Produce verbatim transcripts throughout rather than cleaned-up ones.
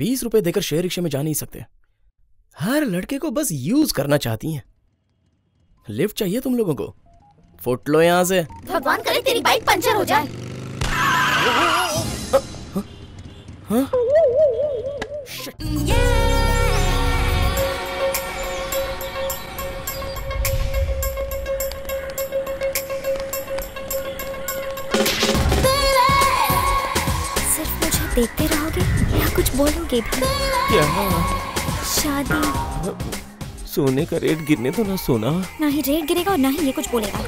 बीस रुपए देकर शेयर रिक्शे में जा नहीं सकते। हर लड़के को बस यूज करना चाहती हैं। लिफ्ट चाहिए तुम लोगों को? फुट लो यहाँ से। भगवान करे तेरी बाइक पंचर हो जाए। हाँ? देखते रहोगे या कुछ बोलोगे भी? क्या शादी? सोने का रेट गिरने तो ना सोना, ना ही रेट गिरेगा और ना ही ये कुछ बोलेगा।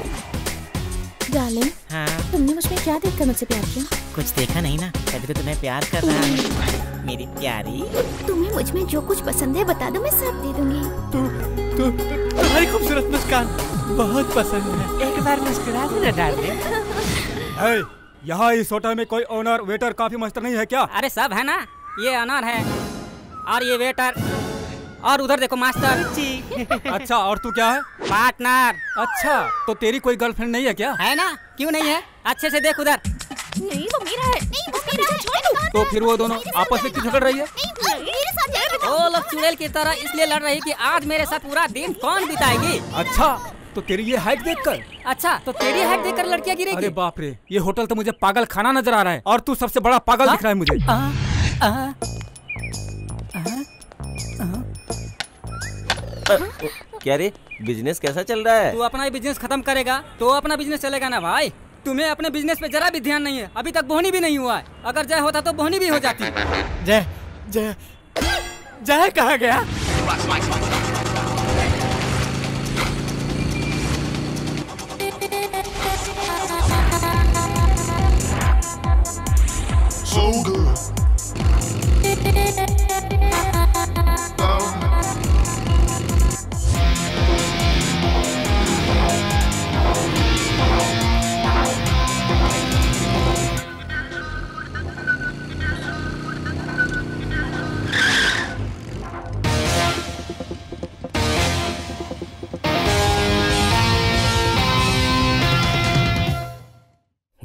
डार्लिंग, हाँ? तुमने मुझमें क्या देखकर मुझसे प्यार किया? कुछ देखा नहीं ना, तभी तो तुम्हें प्यार कर रहा है मेरी प्यारी। तुम्हें मुझमें जो कुछ पसंद है बता दो, मैं सब दे दूंगी। तु, तु, तु, तुम्हारी खूबसूरत मुस्कान बहुत पसंद है। एक बार मुस्कुरा देना डार्लिंग। यहाँ इस होटल में कोई ओनर वेटर काफी मास्टर नहीं है क्या? अरे सब है ना, ये ओनर है और ये वेटर और उधर देखो मास्टर जी। अच्छा, और तू क्या है? पार्टनर। अच्छा, तो तेरी कोई गर्लफ्रेंड नहीं है क्या? है ना, क्यों नहीं है? अच्छे से देख उधर। नहीं वो मेरा है। नहीं वो मेरा है। छोड़ दो। तो फिर वो दोनों आपस में क्यों झगड़ रही है? वो लोग चुड़ैल की तरह इसलिए लड़ रही कि आज मेरे साथ पूरा दिन कौन बिताएगी। अच्छा, तो तेरी ये हाइट देखकर? अच्छा, तो तेरी हाइट देखकर लड़कियां गिरेगी? अरे बाप रे, ये होटल तो मुझे पागल खाना नजर आ रहा है और तू सबसे बड़ा पागल दिख रहा है मुझे। आ, आ, आ, आ, आ, क्या रे, बिजनेस कैसा चल रहा है? तू अपना ही बिजनेस खत्म करेगा तो अपना बिजनेस चलेगा ना भाई। तुम्हें अपने बिजनेस पे जरा भी ध्यान नहीं है। अभी तक बोहनी भी नहीं हुआ है, अगर जय होता तो बोहनी भी हो जाती। जय जय जय कहा गया? So good. Um,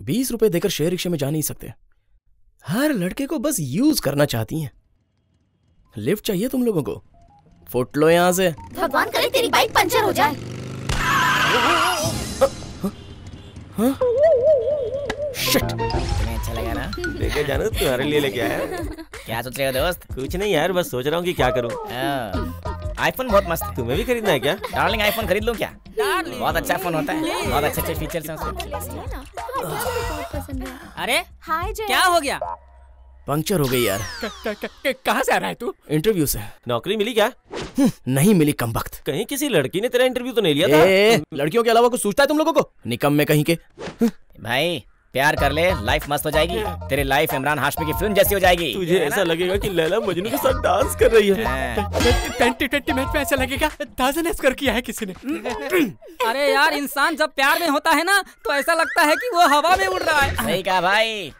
बीस रुपए देकर शेयर रिक्शे में जा नहीं सकते। हर लड़के को बस यूज करना चाहती हैं। लिफ्ट चाहिए तुम लोगों को? फुट लो यहाँ से। भगवान करे तेरी बाइक पंचर हो जाए। शिट। तुम्हें अच्छा लगा ना? लेके जाना तुम्हारे लिए लेके आया। क्या सोच रहे हो दोस्त? कुछ नहीं यार, बस सोच रहा हूँ कि क्या करूँ। आईफोन बहुत मस्त है, तुम्हें भी खरीदना है क्या? डार्लिंग आईफोन खरीद लूं क्या? बहुत अच्छा फोन होता है, बहुत अच्छे अच्छे फीचर्स हैं उसमें। अरे हाय जय, क्या हो गया? पंक्चर हो गई यार। कहाँ से आ रहा है तू? इंटरव्यू से। नौकरी मिली क्या? नहीं मिली कमबख्त। कहीं किसी लड़की ने तेरा इंटरव्यू तो नहीं लिया था? लड़कियों के अलावा कुछ सोचता है तुम लोगों को? निकम्मे कहीं के। भाई प्यार कर ले, लाइफ मस्त हो जाएगी तेरी। लाइफ इमरान हाशमी की फिल्म जैसी हो जाएगी। तुझे ऐसा लगेगा कि लैला मजनू के साथ डांस कर रही है। ट्वेंटी ट्वेंटी मैच में ऐसा लगेगा ताज़ा नस्कर किया है किसी ने। अरे यार, इंसान जब प्यार में होता है ना तो ऐसा लगता है कि वो हवा में उड़ रहा है। सही कहा भाई।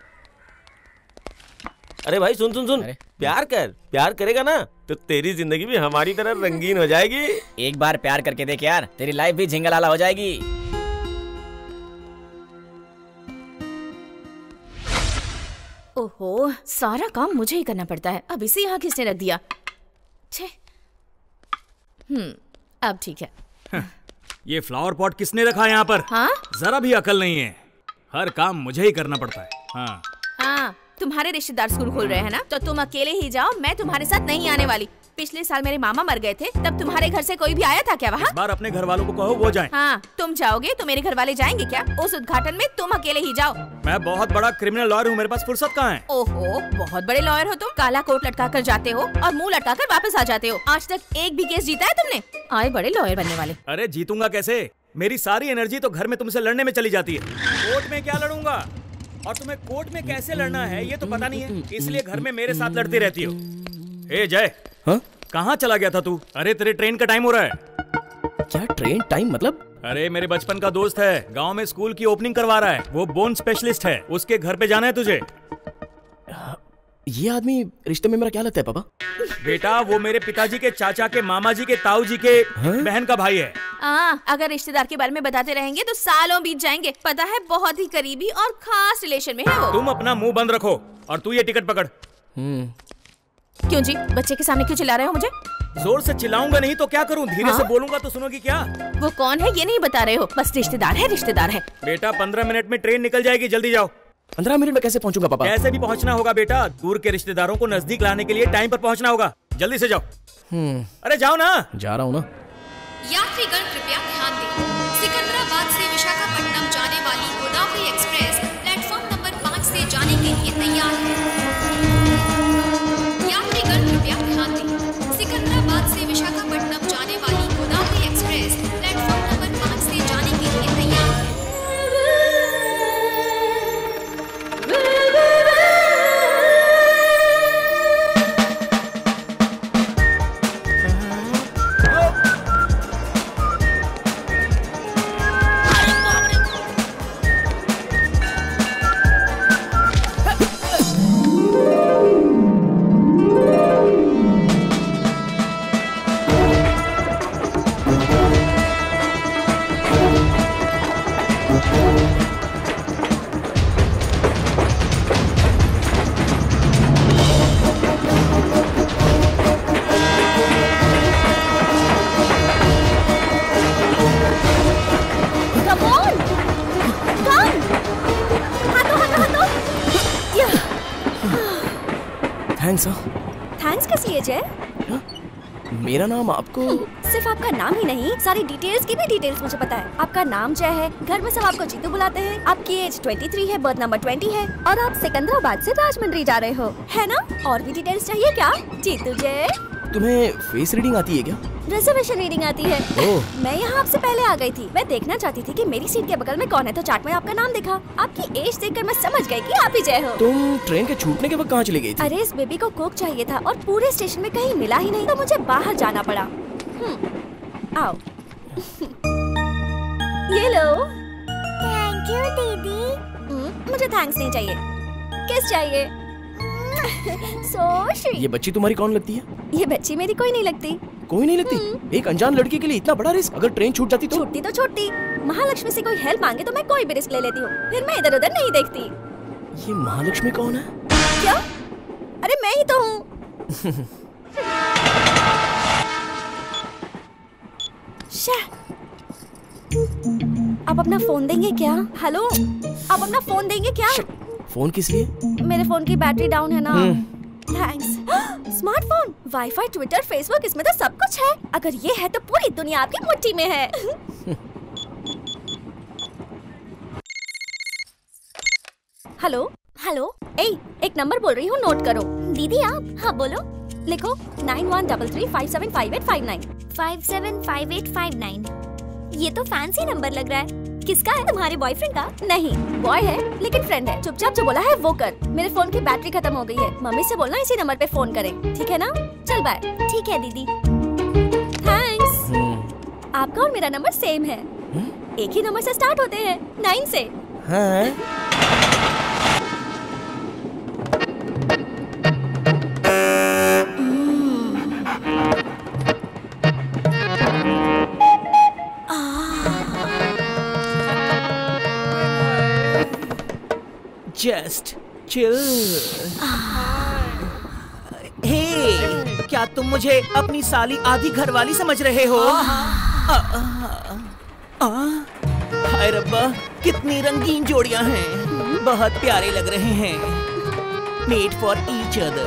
अरे भाई सुन सुन सुन, प्यार कर। प्यार करेगा ना तो तेरी जिंदगी भी हमारी तरह रंगीन हो जाएगी। एक बार प्यार करके देख यार, तेरी लाइफ भी झिंगालाला हो जाएगी। ओहो, सारा काम मुझे ही करना पड़ता है। अब इसे यहाँ किसने रख दिया? हम्म, अब ठीक है। ये फ्लावर पॉट किसने रखा है यहाँ पर? हाँ? जरा भी अकल नहीं है, हर काम मुझे ही करना पड़ता है। हाँ। हाँ, तुम्हारे रिश्तेदार स्कूल खोल रहे हैं ना, तो तुम अकेले ही जाओ, मैं तुम्हारे साथ नहीं आने वाली। पिछले साल मेरे मामा मर गए थे, तब तुम्हारे घर से कोई भी आया था क्या वहाँ? इस बार अपने घर वालों को कहो वो जाएं। हाँ, तुम जाओगे तो मेरे घर वाले जाएंगे क्या? उस उद्घाटन में तुम अकेले ही जाओ। मैं बहुत बड़ा क्रिमिनल लॉयर हूँ, मेरे पास फुर्सत कहाँ है? ओहो, बहुत बड़े लॉयर हो तुम। काला कोट लटका कर जाते हो और मुँह लटका कर वापस आ जाते हो। आज तक एक भी केस जीता है तुमने? आए बड़े लॉयर बनने वाले। अरे जीतूंगा कैसे? मेरी सारी एनर्जी तो घर में तुमसे लड़ने में चली जाती है। कोर्ट में क्या लड़ूंगा, और तुम्हें कोर्ट में कैसे लड़ना है ये तो पता नहीं है, इसलिए घर में मेरे साथ लड़ती रहती हो। ए जय, हाँ? कहाँ चला गया था तू? अरे तेरे ट्रेन का टाइम हो रहा है। क्या ट्रेन टाइम मतलब? अरे मेरे बचपन का दोस्त है, गांव में स्कूल की ओपनिंग करवा रहा है, वो बोन स्पेशलिस्ट है, उसके घर पे जाना है तुझे। ये आदमी रिश्ते में मेरा क्या लगता है पापा? बेटा वो मेरे पिताजी के चाचा के मामा जी के ताऊ जी के बहन का भाई है। आ, अगर रिश्तेदार के बारे में बताते रहेंगे तो सालों बीत जाएंगे। पता है, बहुत ही करीबी और खास रिलेशन में है वो। तुम अपना मुंह बंद रखो और तू ये टिकट पकड़। क्यों जी, बच्चे के सामने क्यों चिल्ला रहे हो मुझे? जोर से चिल्लाऊंगा नहीं तो क्या करूं? धीरे हाँ? से बोलूंगा तो सुनोगी क्या? वो कौन है ये नहीं बता रहे हो, बस रिश्तेदार है रिश्तेदार है। बेटा पंद्रह मिनट में ट्रेन निकल जाएगी, जल्दी जाओ। पंद्रह मिनट में कैसे पहुँचूंगा पापा? कैसे भी पहुँचना होगा बेटा, दूर के रिश्तेदारों को नजदीक लाने के लिए टाइम पर पहुँचना होगा, जल्दी से जाओ। अरे जाओ ना। जा रहा हूँ ना। यात्रीगण कृपया ध्यान दें, सिकंदराबाद से विशाखापट्टनम जाने वाली गोदावरी एक्सप्रेस प्लेटफॉर्म नंबर पाँच से जाने के लिए तैयार है। यात्रीगण कृपया ध्यान दें, सिकंदराबाद से विशाखापट्टनम जाने वाली गोदावरी एक्सप्रेस प्लेटफॉर्म नंबर पाँच से जाने के लिए तैयार है। थैंक्स कैसी है जय? मेरा नाम आपको? सिर्फ आपका नाम ही नहीं, सारी डिटेल्स की भी डिटेल्स मुझे पता है। आपका नाम जय है, घर में सब आपको जीतू बुलाते हैं, आपकी एज तेईस है, बर्थ नंबर बीस है और आप सिकंदराबाद से राजमंद्री जा रहे हो, है ना? और भी डिटेल्स चाहिए क्या जीतू जय? तुम्हें फेस रीडिंग आती है क्या? रिजर्वेशन रीडिंग आती है। ओ। मैं यहाँ आपसे पहले आ गई थी, मैं देखना चाहती थी कि मेरी सीट के बगल में कौन है, तो चार्ट में आपका नाम देखा, आपकी एज देखकर मैं समझ गई कि आप ही जय हो। तुम ट्रेन के छूटने के वक्त कहाँ चली गई थी? अरे इस बेबी को कोक चाहिए था और पूरे स्टेशन में कहीं मिला ही नहीं तो मुझे बाहर जाना पड़ा। आओ। ये लो। थैंक यू दीदी। मुझे थैंक्स नहीं चाहिए, किस चाहिए? So ये बच्ची तुम्हारी कौन लगती है? ये बच्ची मेरी कोई नहीं लगती। कोई नहीं लगती? एक अनजान लड़की के लिए इतना बड़ा रिस्क, अगर ट्रेन छूट जाती तो? छूटती तो छूटती, महालक्ष्मी से कोई हेल्प मांगे तो मैं कोई भी रिस्क ले लेती हूँ, फिर मैं इधर उधर नहीं देखती। ये महालक्ष्मी कौन है? क्या? अरे मैं ही तो हूँ। आप अपना फोन देंगे क्या? हेलो, आप अपना फोन देंगे क्या? फोन किस लिए? मेरे फोन की बैटरी डाउन है ना। Thanks. Smartphone, wifi, Twitter, Facebook, इसमें तो सब कुछ है। अगर ये है तो पूरी दुनिया आपकी मुट्ठी में है। हेलो हेलो, ए एक नंबर बोल रही हूँ, नोट करो दीदी आप। हाँ बोलो, लिखो nine one double three five seven five eight five nine. Five seven five eight five nine. ये तो फैंसी नंबर लग रहा है, किसका है? तुम्हारे बॉयफ्रेंड का? नहीं, बॉय है लेकिन फ्रेंड है, चुपचाप जो बोला है वो कर। मेरे फोन की बैटरी खत्म हो गई है, मम्मी से बोलना इसी नंबर पे फोन करें, ठीक है ना? चल बाय। ठीक है दीदी, थैंक्स। आपका और मेरा नंबर सेम है, एक ही नंबर से स्टार्ट होते हैं, नाइन से। Just chill. Hey, क्या तुम मुझे अपनी साली आधी घरवाली समझ रहे हो? हाय रब्बा, कितनी रंगीन जोड़ियां हैं, बहुत प्यारे लग रहे हैं। Made for each other.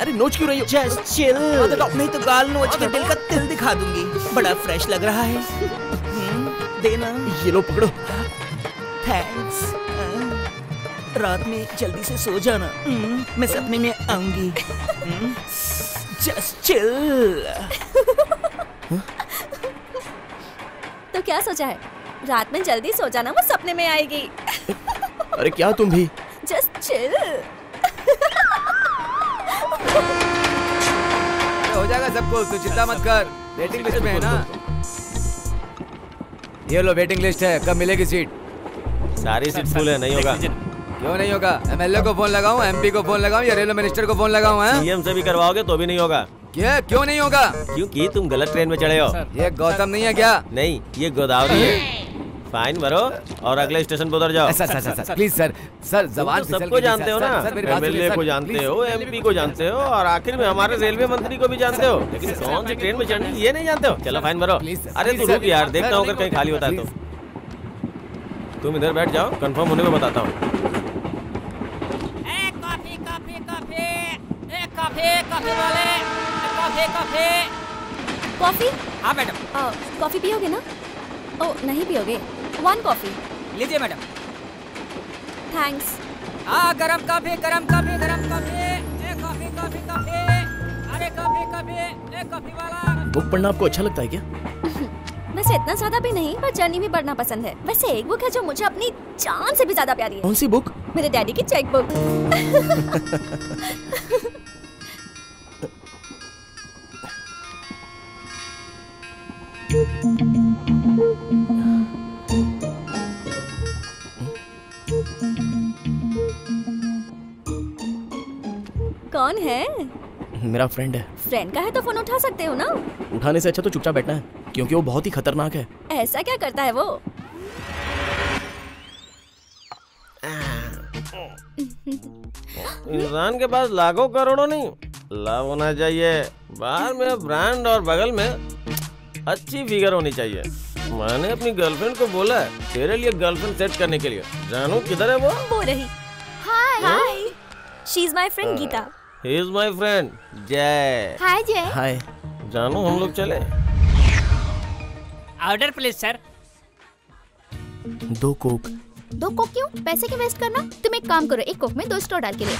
अरे नोच क्यों रही हो? Just chill. नहीं तो गाल नोच के दिल का तिल दिखा दूंगी। बड़ा फ्रेश लग रहा है। देना। ये लो पकड़ो। Thanks. रात में जल्दी से सो जाना, मैं सपने में आऊंगी। Just chill. तो क्या सोचा है? रात में जल्दी सो जाना, वो सपने में आएगी। अरे क्या तुम भी? Just chill. हो जाएगा सबको, तू चिंता मत कर। वेटिंग लिस्ट में है ना? ये लो वेटिंग लिस्ट है, कब मिलेगी सीट? सारी सीट फुल है, नहीं होगा। क्यों नहीं होगा? एमएलए को फोन लगाऊं, एमपी को फोन लगाऊं या रेलवे मिनिस्टर को फोन लगाऊं? सीएम से भी करवाओगे तो भी नहीं होगा। क्या? क्यों नहीं होगा? क्योंकि तुम गलत ट्रेन में चढ़े हो। ये गौतम नहीं है क्या? नहीं, ये गोदावरी है। फाइन भरो और अगले स्टेशन पर उतर जाओ। Sir sir sir sir please sir sir जवान तो सबको जानते हो ना, एमएलए को जानते हो, एमपी को जानते हो और आखिर में हमारे रेलवे मंत्री को भी जानते हो, लेकिन कौन सी ट्रेन में चढ़नी ये नहीं जानते हो। चलो फाइन भरो। अरे तू रुक यार, देखता हूँ अगर कहीं खाली होता है तो। तुम इधर बैठ जाओ, कंफर्म होने को बताता हूँ। कॉफी? हाँ मैडम। कॉफी पियोगे ना? ओ नहीं पियोगे? वन कॉफी लीजिए मैडम। थैंक्स। हाँ गरम कॉफी, गरम कॉफी, गरम कॉफी, कॉफी कॉफी कॉफी, अरे कॉफी कॉफी, ए कॉफी वाला। बुक पढ़ना आपको अच्छा लगता है क्या? वैसे इतना ज्यादा भी नहीं, पर जर्नी भी पढ़ना पसंद है। वैसे एक बुक है जो मुझे अपनी जान से भी ज्यादा प्यारी है। कौन सी बुक? मेरे डैडी की चेक बुक। कौन है? मेरा फ्रेंड है। फ्रेंड का है तो फोन उठा सकते हो ना? उठाने से अच्छा तो चुपचाप बैठना है, क्योंकि वो बहुत ही खतरनाक है। ऐसा क्या करता है वो? इंसान के पास लाखों करोड़ों नहीं, लाभ होना चाहिए। बाहर में ब्रांड और बगल में अच्छी फिगर होनी चाहिए। मैंने अपनी गर्लफ्रेंड को बोला है तेरे लिए गर्लफ्रेंड सेट करने के लिए। जानू किधर है वो? वो रही। Hi hi, she is my friend Geeta. He is my friend Jay. Hi Jay. Hi जानू, हम लोग चले? Order please sir. दो कोक। दो कोक क्यों? पैसे क्यों वेस्ट करना? तुम एक काम करो, एक कोक में दो स्ट्रॉ डाल के ले।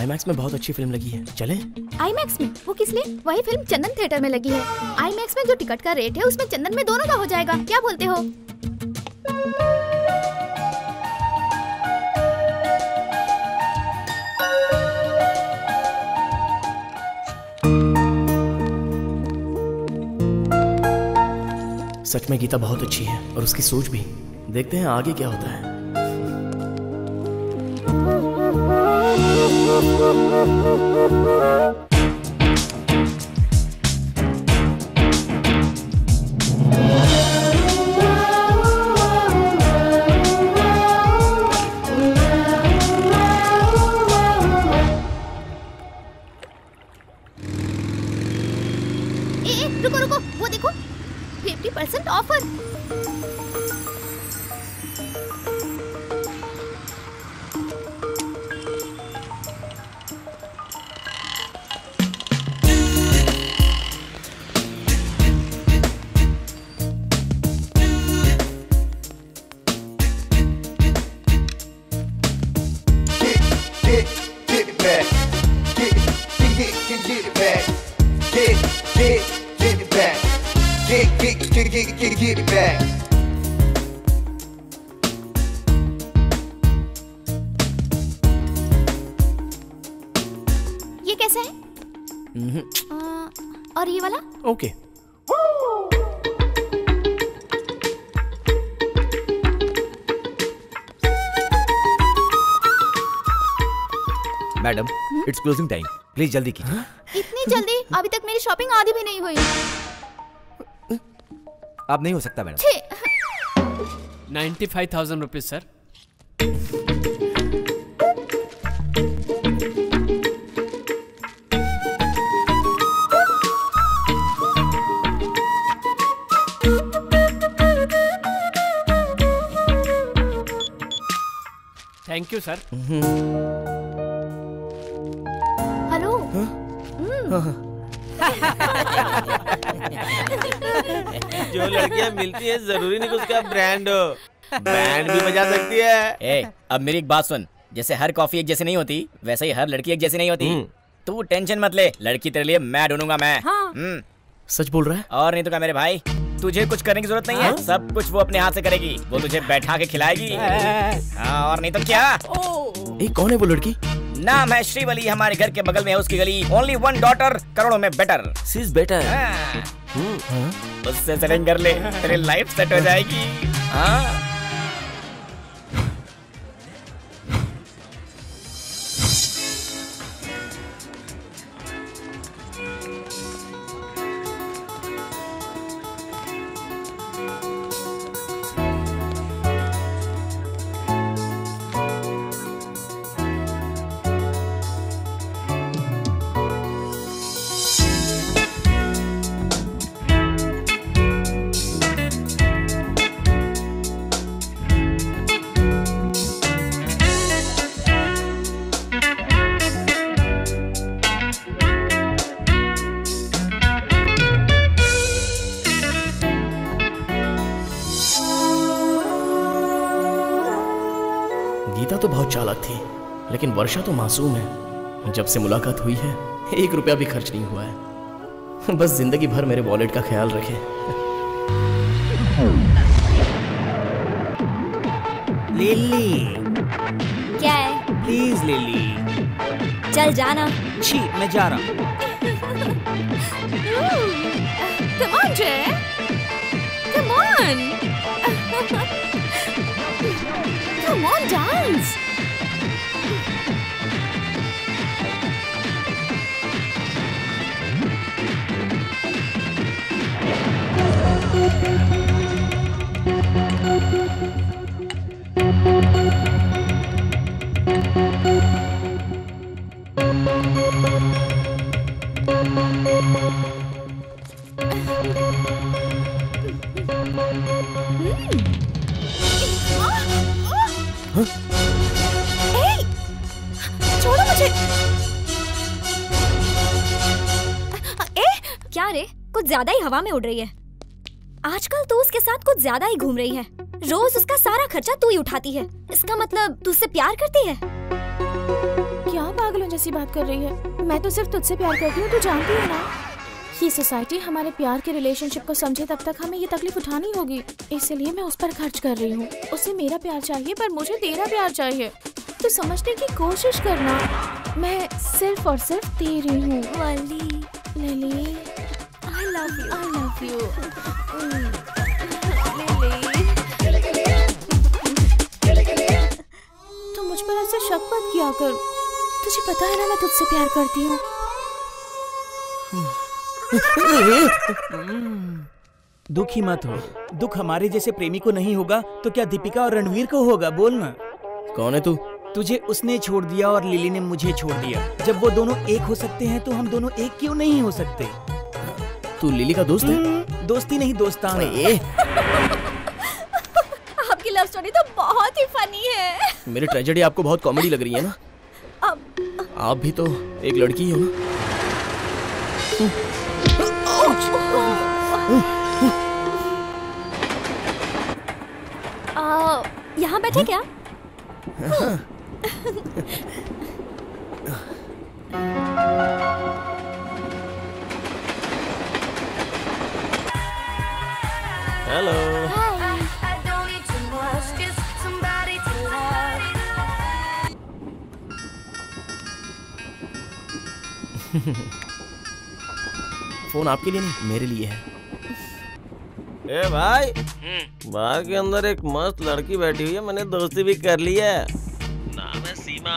आईमैक्स में बहुत अच्छी फिल्म लगी है, चले? आईमैक्स में? वो किस लिए? वही फिल्म चंदन थिएटर में लगी है। आईमैक्स में जो टिकट का रेट है उसमें चंदन में दोनों का हो जाएगा, क्या बोलते हो? सच में गीता बहुत अच्छी है और उसकी सोच भी। देखते हैं आगे क्या होता है। ए, ए, रुको रुको, वो देखो fifty percent offer. Madam it's closing time, please जल्दी कीजिए। इतनी जल्दी? अभी तक मेरी शॉपिंग आधी भी नहीं हुई। अब नहीं हो सकता madam. Ninety five thousand rupees sir. Thank you sir. जो लड़कियां मिलती है जरूरी नहीं कि उसका ब्रांड हो, बैंड भी बजा सकती है। ए, अब मेरी एक बात सुन, जैसे हर कॉफी एक जैसी नहीं होती वैसे ही हर लड़की एक जैसी नहीं होती। तू टेंशन मत ले, लड़की तेरे लिए मैं ढूंढूंगा मैं। हाँ। सच बोल रहा है? और नहीं तो क्या मेरे भाई, तुझे कुछ करने की जरूरत नहीं है। सब कुछ वो अपने हाथ से करेगी, वो तुझे बैठा के खिलाएगी। हाँ और नहीं तो क्या। कौन है वो लड़की? नाम है श्रीवली, हमारे घर के बगल में है उसकी गली। ओनली वन डॉटर, करोड़ों में बेटर। Seize better. उससे सेटिंग कर ले, तेरी लाइफ सेट हो जाएगी। हाँ तो बहुत चालाक थी, लेकिन वर्षा तो मासूम है। जब से मुलाकात हुई है एक रुपया भी खर्च नहीं हुआ है। बस जिंदगी भर मेरे वॉलेट का ख्याल रखे। लिली, क्या है? प्लीज लिली, चल जाना। छी, मैं जा रहा हूँ। Come on, come on, dance. ज्यादा ही हवा में उड़ रही है आजकल। तू उसके साथ कुछ ज्यादा ही घूम रही है। रोज उसका सारा खर्चा तू ही उठाती है। इसका मतलब तू उससे प्यार करती है? क्या पागलों जैसी बात कर रही है? मैं तो सिर्फ तुझसे प्यार करती हूँ, तू जानती है ना। ये सोसाइटी हमारे प्यार के रिलेशनशिप को समझे तब तक हमें ये तकलीफ उठानी होगी, इसलिए मैं उस पर खर्च कर रही हूँ। उसे मेरा प्यार चाहिए पर मुझे तेरा प्यार चाहिए। तू समझने की कोशिश करना, मैं सिर्फ और सिर्फ तेरी हूँ। I love you. I love you. तुम मुझ पर ऐसे शक मत किया कर। तुझे पता है ना मैं तुझसे प्यार करती हूँ। दुखी मत हो। दुख हमारे जैसे प्रेमी को नहीं होगा तो क्या दीपिका और रणवीर को होगा? बोल ना, कौन है तू? तुझे उसने छोड़ दिया और लिली ने मुझे छोड़ दिया। जब वो दोनों एक हो सकते हैं तो हम दोनों एक क्यों नहीं हो सकते? तू लिली का दोस्त है? दोस्ती नहीं, दोस्ताना। आपकी लव स्टोरी तो बहुत ही फनी है। मेरी ट्रेजेडी आपको बहुत कॉमेडी लग रही है ना? अब आप भी तो एक लड़की ही हो ना? यहाँ बैठे क्या? Hello. Hi. I don't need too much, just somebody to love. Phone आपके लिए नहीं, मेरे लिए है। ए भाई, बार के अंदर एक मस्त लड़की बैठी हुई है, मैंने दोस्ती भी कर ली है। नाम है सीमा।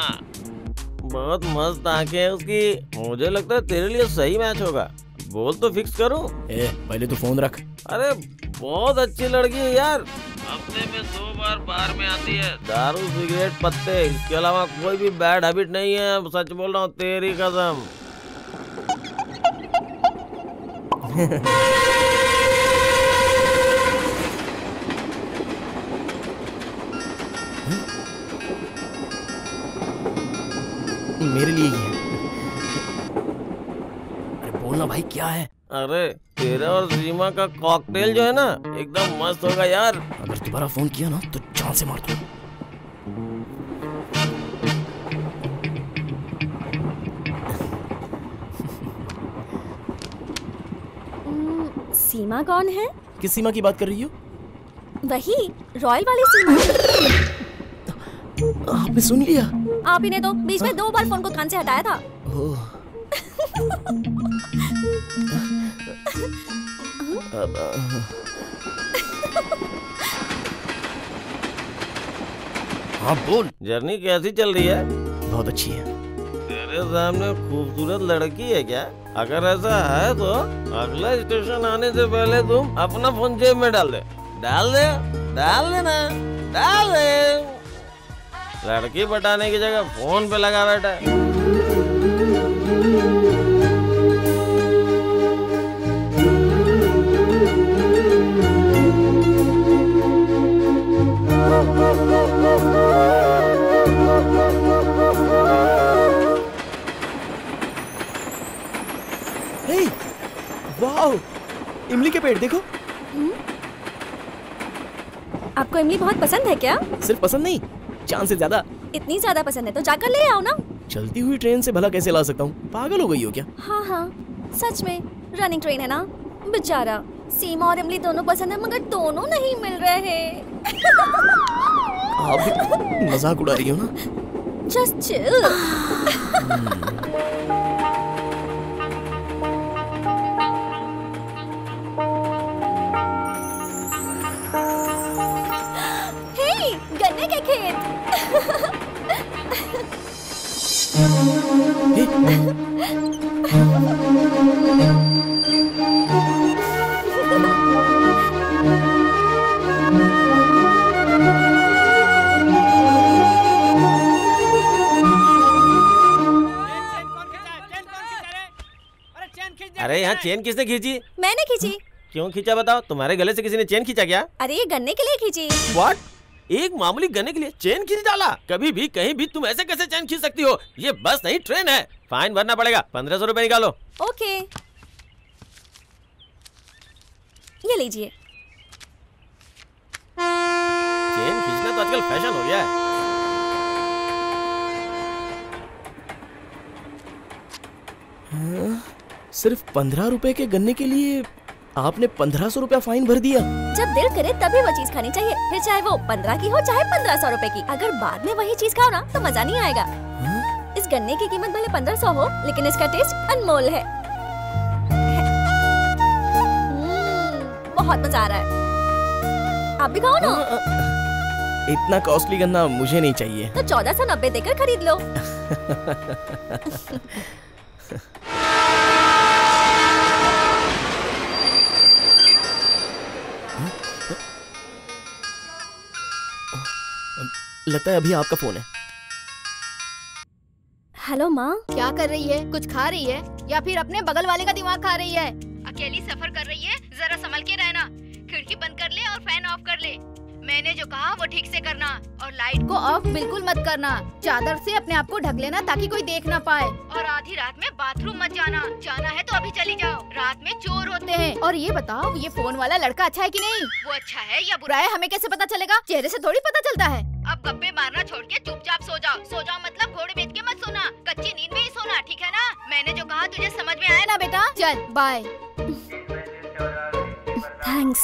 बहुत मस्त आंखें है उसकी, मुझे लगता है तेरे लिए सही मैच होगा। बोल तो फिक्स करूं? ए, पहले तो फोन रख। अरे बहुत अच्छी लड़की है यार। हफ्ते में दो बार बार में आती है। दारू, सिगरेट, पत्ते, इसके अलावा कोई भी बैड हैबिट नहीं है। सच बोल रहा हूँ, तेरी कसम। मेरे लिए ही है। अरे बोलना भाई, क्या है? अरे तेरा और सीमा का कॉकटेल जो है ना, एकदम मस्त होगा यार। अगर दोबारा फोन किया ना तो जान से मार दूँ। mm, सीमा कौन है? किस सीमा की बात कर रही हो? वही रॉयल वाली सीमा। आपने सुन लिया? आप ही ने तो बीच में दो बार फोन को कान से हटाया था। ओ। हाँ बोल। जर्नी कैसी चल रही है? बहुत अच्छी है। तेरे सामने खूबसूरत लड़की है क्या? अगर ऐसा है तो अगला स्टेशन आने से पहले तुम अपना फोन जेब में डाल दे। डाल दे, डाल देना, डाल दे। लड़की पटाने की जगह फोन पे लगा बैठा है। इमली के पेड़ देखो। आपको इमली बहुत पसंद है क्या? सिर्फ पसंद नहीं, चांद से ज्यादा इतनी ज्यादा पसंद है तो जाकर ले आओ ना। चलती हुई ट्रेन से भला कैसे ला सकता हूँ, पागल हो गई हो क्या? हाँ हाँ सच में, रनिंग ट्रेन है ना। बेचारा सीमा और इमली दोनों पसंद है मगर दोनों नहीं मिल रहे हैं। आप मजाक उड़ा रही हो ना? Just chill. हे गन्ने के खेत। अरे यहाँ चेन किसने खींची? मैंने खींची। क्यों खींचा बताओ? तुम्हारे गले से किसी ने चेन खींचा क्या? अरे ये गन्ने के लिए खींची। व्हाट? एक मामूली गन्ने के लिए चेन खींच डाला? कभी भी कहीं भी तुम ऐसे कैसे चेन खींच सकती हो? ये बस नहीं ट्रेन है, फाइन भरना पड़ेगा। पंद्रह सौ रूपए निकालो। ओके ये लीजिए। चेन खींचना तो आजकल फैशन हो गया है। हाँ? सिर्फ पंद्रह रुपए के गन्ने के लिए आपने पंद्रह सौ रुपया फाइन भर दिया। जब दिल करे तभी वो चीज खानी चाहिए, फिर चाहे वो पंद्रह की हो चाहे पंद्रह सौ रुपए की। अगर बाद में वही चीज खाओ ना तो मजा नहीं आएगा। हुँ? इस गन्ने की कीमत भले पंद्रह सौ हो लेकिन इसका टेस्ट अनमोल है। बहुत मजा आ रहा है, आप भी खाओ ना। आ, आ, इतना कॉस्टली गन्ना मुझे नहीं चाहिए। तो चौदह सौ नब्बे देकर खरीद लो। लगता है अभी आपका फोन है। हेलो माँ, क्या कर रही है? कुछ खा रही है या फिर अपने बगल वाले का दिमाग खा रही है? अकेली सफर कर रही है, जरा संभल के रहना। खिड़की बंद कर ले और फैन ऑफ कर ले। मैंने जो कहा वो ठीक से करना और लाइट को ऑफ बिल्कुल मत करना। चादर से अपने आप को ढक लेना ताकि कोई देख ना पाए। और आधी रात में बाथरूम मत जाना। जाना है तो अभी चली जाओ, रात में चोर होते हैं। और ये बताओ ये फोन वाला लड़का अच्छा है कि नहीं? वो अच्छा है या बुरा है हमें कैसे पता चलेगा? चेहरे से थोड़ी पता चलता है। अब गप्पे मारना छोड़ के चुपचाप सो जाओ। सो जाओ मतलब घोड़े बेच के मत सोना, कच्ची नींद में ही सोना, ठीक है ना? मैंने जो कहा तुझे समझ में आया ना बेटा? चल बाय। थैंक्स।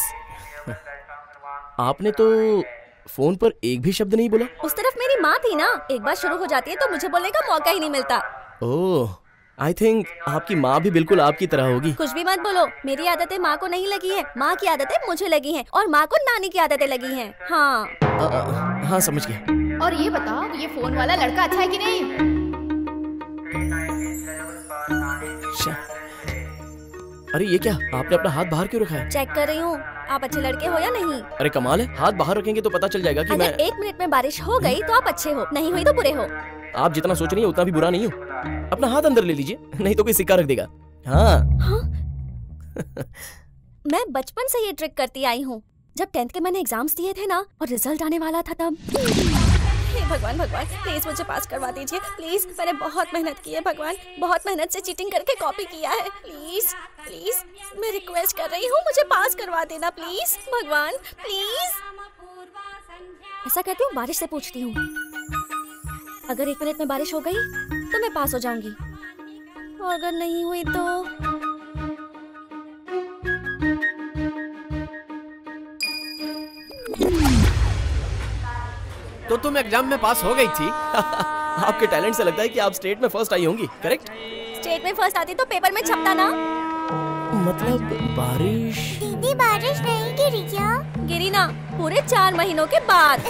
आपने तो फोन पर एक भी शब्द नहीं बोला। उस तरफ मेरी माँ थी ना, एक बार शुरू हो जाती है तो मुझे बोलने का मौका ही नहीं मिलता। ओह, आई थिंक आपकी माँ भी बिल्कुल आपकी तरह होगी। कुछ भी मत बोलो, मेरी आदतें माँ को नहीं लगी है, माँ की आदतें मुझे लगी हैं और माँ को नानी की आदतें लगी हैं। हाँ आ, आ, हाँ समझ गया। और ये बताओ ये फोन वाला लड़का अच्छा है कि नहीं? अरे ये क्या, आपने अपना हाथ बाहर क्यों रखा है? चेक कर रही हूँ आप अच्छे लड़के हो या नहीं। अरे कमाल है, हाथ बाहर रखेंगे तो पता चल जाएगा कि अगर मैं... एक मिनट में बारिश हो गई तो आप अच्छे हो, नहीं हुई तो बुरे हो। आप जितना सोच रही है उतना भी बुरा नहीं हो। अपना हाथ अंदर ले लीजिए नहीं तो कोई सिक्का रख देगा। हाँ, हाँ? मैं बचपन से ये ट्रिक करती आई हूँ। जब टेंथ के मैंने एग्जाम्स दिए थे ना और रिजल्ट आने वाला था तब, हे भगवान भगवान प्लीज मुझे पास करवा दीजिए प्लीज। मैंने बहुत मेहनत की है भगवान, बहुत मेहनत से चीटिंग करके कॉपी किया है। प्लीज प्लीज मैं रिक्वेस्ट कर रही हूँ मुझे पास करवा देना प्लीज भगवान प्लीज। ऐसा कहती हूँ बारिश से पूछती हूँ, अगर एक मिनट में बारिश हो गई तो मैं पास हो जाऊंगी और अगर नहीं हुई तो तो तुम एग्जाम में पास हो गई थी। आपके टैलेंट से लगता है कि आप स्टेट में फर्स्ट आई होंगी, करेक्ट? स्टेट में फर्स्ट आती तो पेपर में छपता ना। मतलब बारिश? दीदी बारिश नहीं गिरी क्या? गिरी ना, पूरे चार महीनों के बाद।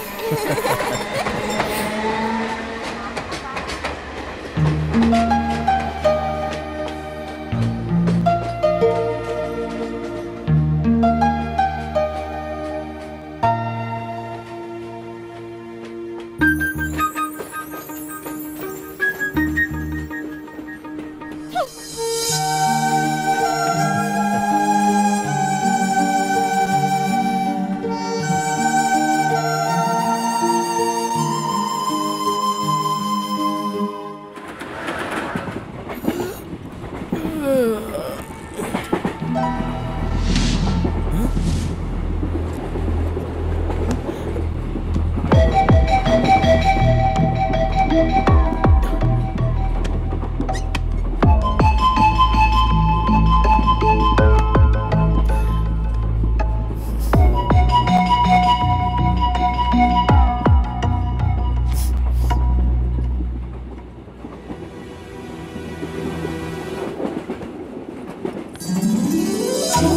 Very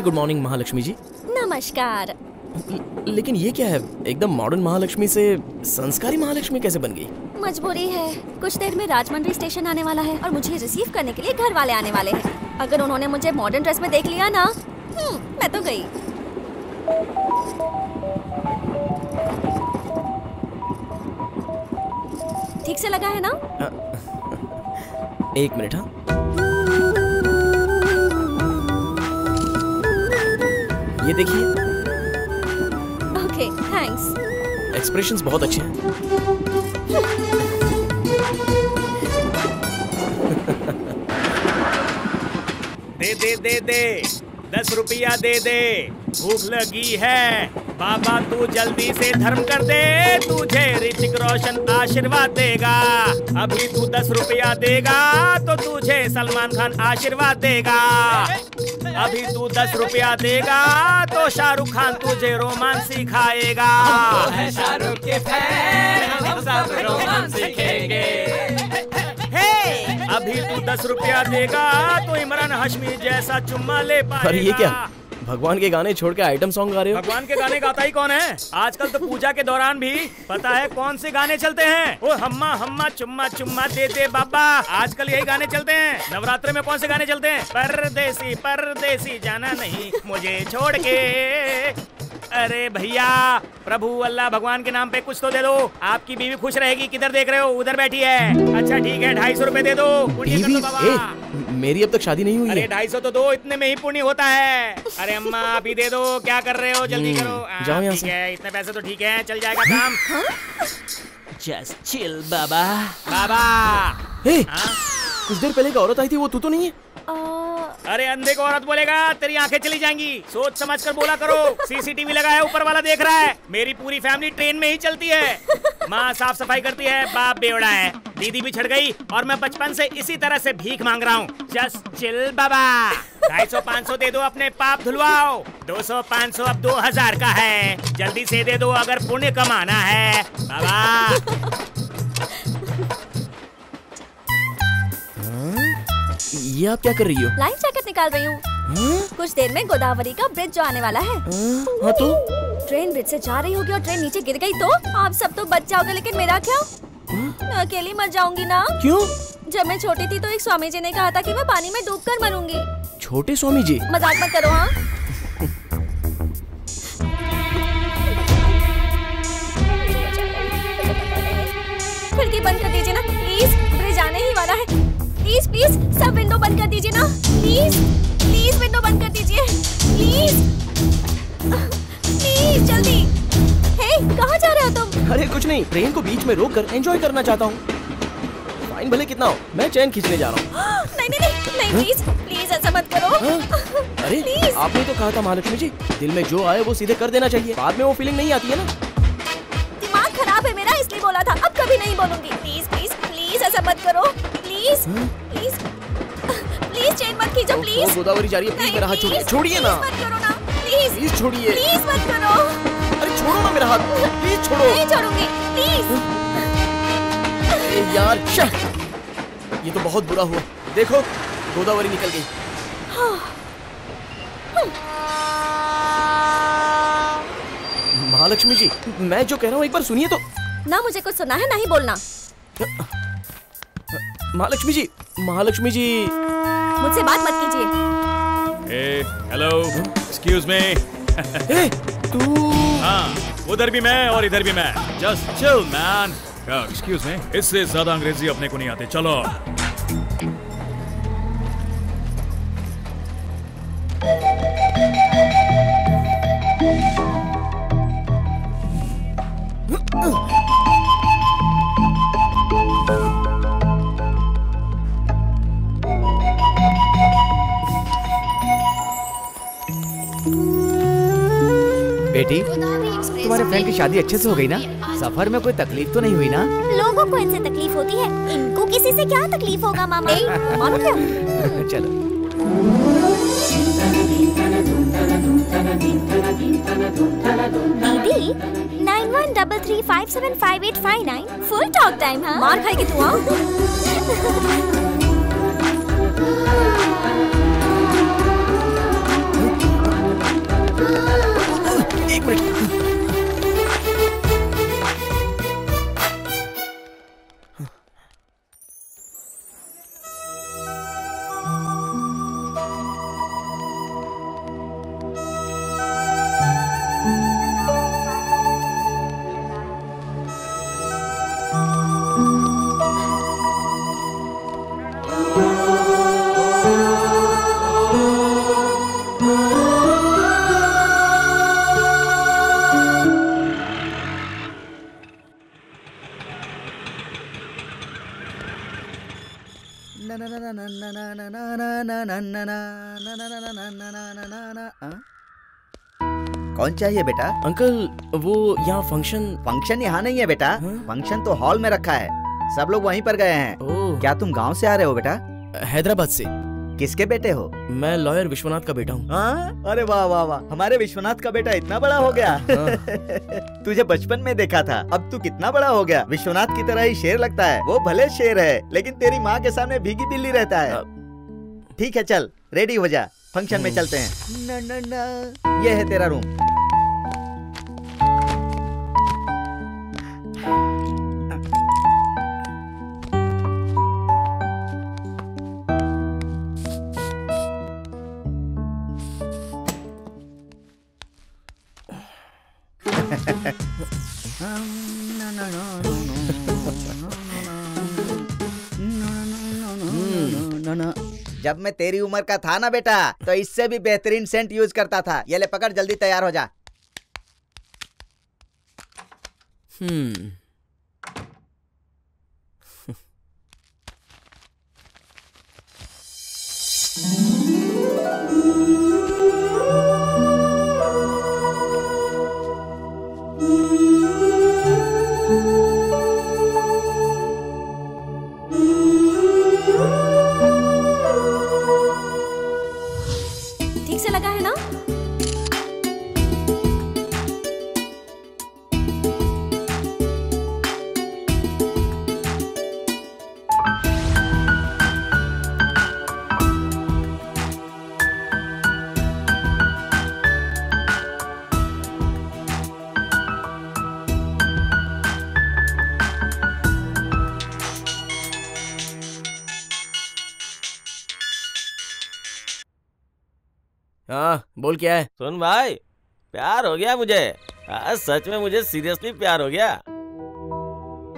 good morning Mahalakshmi ji. नमस्कार। लेकिन ये क्या है, एकदम मॉडर्न महालक्ष्मी से संस्कारी महालक्ष्मी कैसे बन गई? मजबूरी है। कुछ देर में राजमंड्री स्टेशन आने वाला है और मुझे रिसीव करने के लिए घर वाले आने वाले हैं। अगर उन्होंने मुझे मॉडर्न ड्रेस में देख लिया ना, मैं तो गई। ठीक से लगा है ना? एक मिनट। हाँ, ये देखिए। थैंक्स। एक्सप्रेशंस बहुत अच्छे हैं। दे दे दे दे दस रुपया दे दे, भूख लगी है बाबा, तू जल्दी से धर्म कर दे, तुझे ऋतिक रोशन आशीर्वाद देगा। अभी तू दस रुपया देगा तो तुझे सलमान खान आशीर्वाद देगा। अभी तू दस रुपया देगा तो शाहरुख खान तुझे रोमांस सिखाएगा। तो है शाहरुख के फैन, हम सब रोमांस सीखेंगे। अभी तू दस रुपया देगा तो इमरान हाशमी जैसा चुम्मा ले पाएगा। पर ये क्या, भगवान के गाने छोड़ के आइटम सॉन्ग गा रहे हो? भगवान के गाने गाता ही कौन है आजकल? तो पूजा के दौरान भी पता है कौन से गाने चलते हैं? वो हम्मा हम्मा चुम्मा चुम्मा दे दे बाबा, आजकल यही गाने चलते हैं। नवरात्र में कौन से गाने चलते हैं? परदेसी परदेसी जाना नहीं मुझे छोड़ के। अरे भैया, प्रभु अल्लाह भगवान के नाम पे कुछ तो दे दो। आपकी बीवी खुश रहेगी। किधर देख रहे हो? उधर बैठी है। अच्छा ठीक है, ढाई सौ रूपए दे दो। पुण्य कर दो बाबा। मेरी अब तक शादी नहीं हुई है। अरे ढाई सौ तो दो, इतने में ही पुण्य होता है। अरे अम्मा आप ही दे दो, क्या कर रहे हो, जल्दी करो। जाओ यहाँ से। इतने पैसे तो ठीक है, चल जाएगा काम। जस्ट चिल बाबा। बाबा कुछ देर पहले का औरत आई थी, वो तू तो नहीं है? अरे अंधे को औरत बोलेगा, तेरी आंखें चली जाएंगी। सोच समझ कर बोला करो। सीसीटीवी लगा है, ऊपर वाला देख रहा है। मेरी पूरी फैमिली ट्रेन में ही चलती है। माँ साफ सफाई करती है, बाप बेवड़ा है, दीदी भी छड़ गई, और मैं बचपन से इसी तरह से भीख मांग रहा हूँ। जस्ट चिल बाबा। ढाई सौ पाँच सौ दे दो, अपने पाप धुलवाओ। दो सौ पाँच सौ अब दो हजार का है, जल्दी से दे दो अगर पुण्य कमाना है बाबा। ये आप क्या कर रही हो? लाइफ जैकेट निकाल रही हूँ। कुछ देर में गोदावरी का ब्रिज जो आने वाला है। हाँ तो? ट्रेन ब्रिज से जा रही होगी और ट्रेन नीचे गिर गई तो आप सब तो बच जाओगे, लेकिन मेरा क्या? मैं अकेली मर जाऊंगी ना। क्यों? जब मैं छोटी थी तो एक स्वामी जी ने कहा था कि मैं पानी में डूब कर मरूंगी। छोटे स्वामी जी? मजाक मत करो। हाँ खिड़की बंद कर दीजिए ना प्लीज, ब्रिज आने ही वाला है। प्लीज प्लीज सब विंडो बंद कर दीजिए ना, प्लीज प्लीज विंडो बंद कर दीजिए, प्लीज प्लीज जल्दी। हे कहाँ जा रहे हो तुम? अरे कुछ नहीं, ट्रेन को बीच में रोककर एंजॉय करना चाहता हूँ। फाइन भले कितना हो, मैं चैन खींचने जा रहा हूँ। नहीं नहीं नहीं नहीं प्लीज प्लीज ऐसा मत करो। अरे प्लीज, आपने तो कहा था महालक्ष्मी जी, दिल में जो आए वो सीधे कर देना चाहिए, बाद में वो फीलिंग नहीं आती है ना। दिमाग खराब है मेरा, इसलिए बोला था, अब कभी नहीं बोलूंगी। प्लीज प्लीज प्लीज ऐसा मत करो, प्लीज प्लीज प्लीज चेन मत खींचो प्लीज। गोदावरी जा रही है, प्लीज मेरा हाथ छोड़िए। छोड़िए ना, मत करो ना, प्लीज प्लीज छोड़िए, प्लीज मत करो। अरे छोड़ो ना मेरा हाथ, प्लीज छोड़ो। नहीं छोड़ूंगी प्लीज। यार ये तो बहुत बुरा हुआ, देखो गोदावरी निकल गई। महालक्ष्मी जी मैं जो कह रहा हूँ एक बार सुनिए तो ना। मुझे कुछ सुना है ना ही बोलना। महालक्ष्मी जी, महालक्ष्मी जी मुझसे बात मत कीजिए। ए, हेलो, एक्सक्यूज मी। ए, तू? हाँ, उधर भी मैं और इधर भी मैं। Just chill man. Excuse me, इससे ज्यादा अंग्रेजी अपने को नहीं आते। चलो बेटी, तुम्हारे फ्रेंड की शादी अच्छे से हो गई ना? सफर में कोई तकलीफ तो नहीं हुई ना? लोगों को इनसे तकलीफ होती है, इनको किसी से क्या तकलीफ होगा मामा? और क्या? चलो दीदी nine one double three five seven five eight five nine full talk time. हाँ मार खाएगी तू। एक मिनट। कौन चाहिए बेटा? अंकल वो यहाँ फंक्शन। फंक्शन यहाँ नहीं है बेटा, फंक्शन तो हॉल में रखा है, सब लोग वहीं पर गए हैं। क्या तुम गांव से आ रहे हो बेटा? हैदराबाद से। किसके बेटे हो? मैं लॉयर विश्वनाथ का बेटा हूँ। अरे वाह वाह वाह, हमारे विश्वनाथ का बेटा इतना बड़ा हो गया। तुझे बचपन में देखा था, अब तू कितना बड़ा हो गया। विश्वनाथ की तरह ही शेर लगता है, वो भले शेर है लेकिन तेरी माँ के सामने भीगी बिल्ली रहता है। ठीक है चल रेडी हो जा, फंक्शन में चलते हैं। ना ना ना ये है तेरा रूम। जब मैं तेरी उम्र का था ना बेटा तो इससे भी बेहतरीन सेंट यूज करता था। ये ले पकड़, जल्दी तैयार हो जा। हम्म बोल क्या है? सुन भाई, प्यार हो गया मुझे। आ, सच में मुझे सीरियसली प्यार हो गया।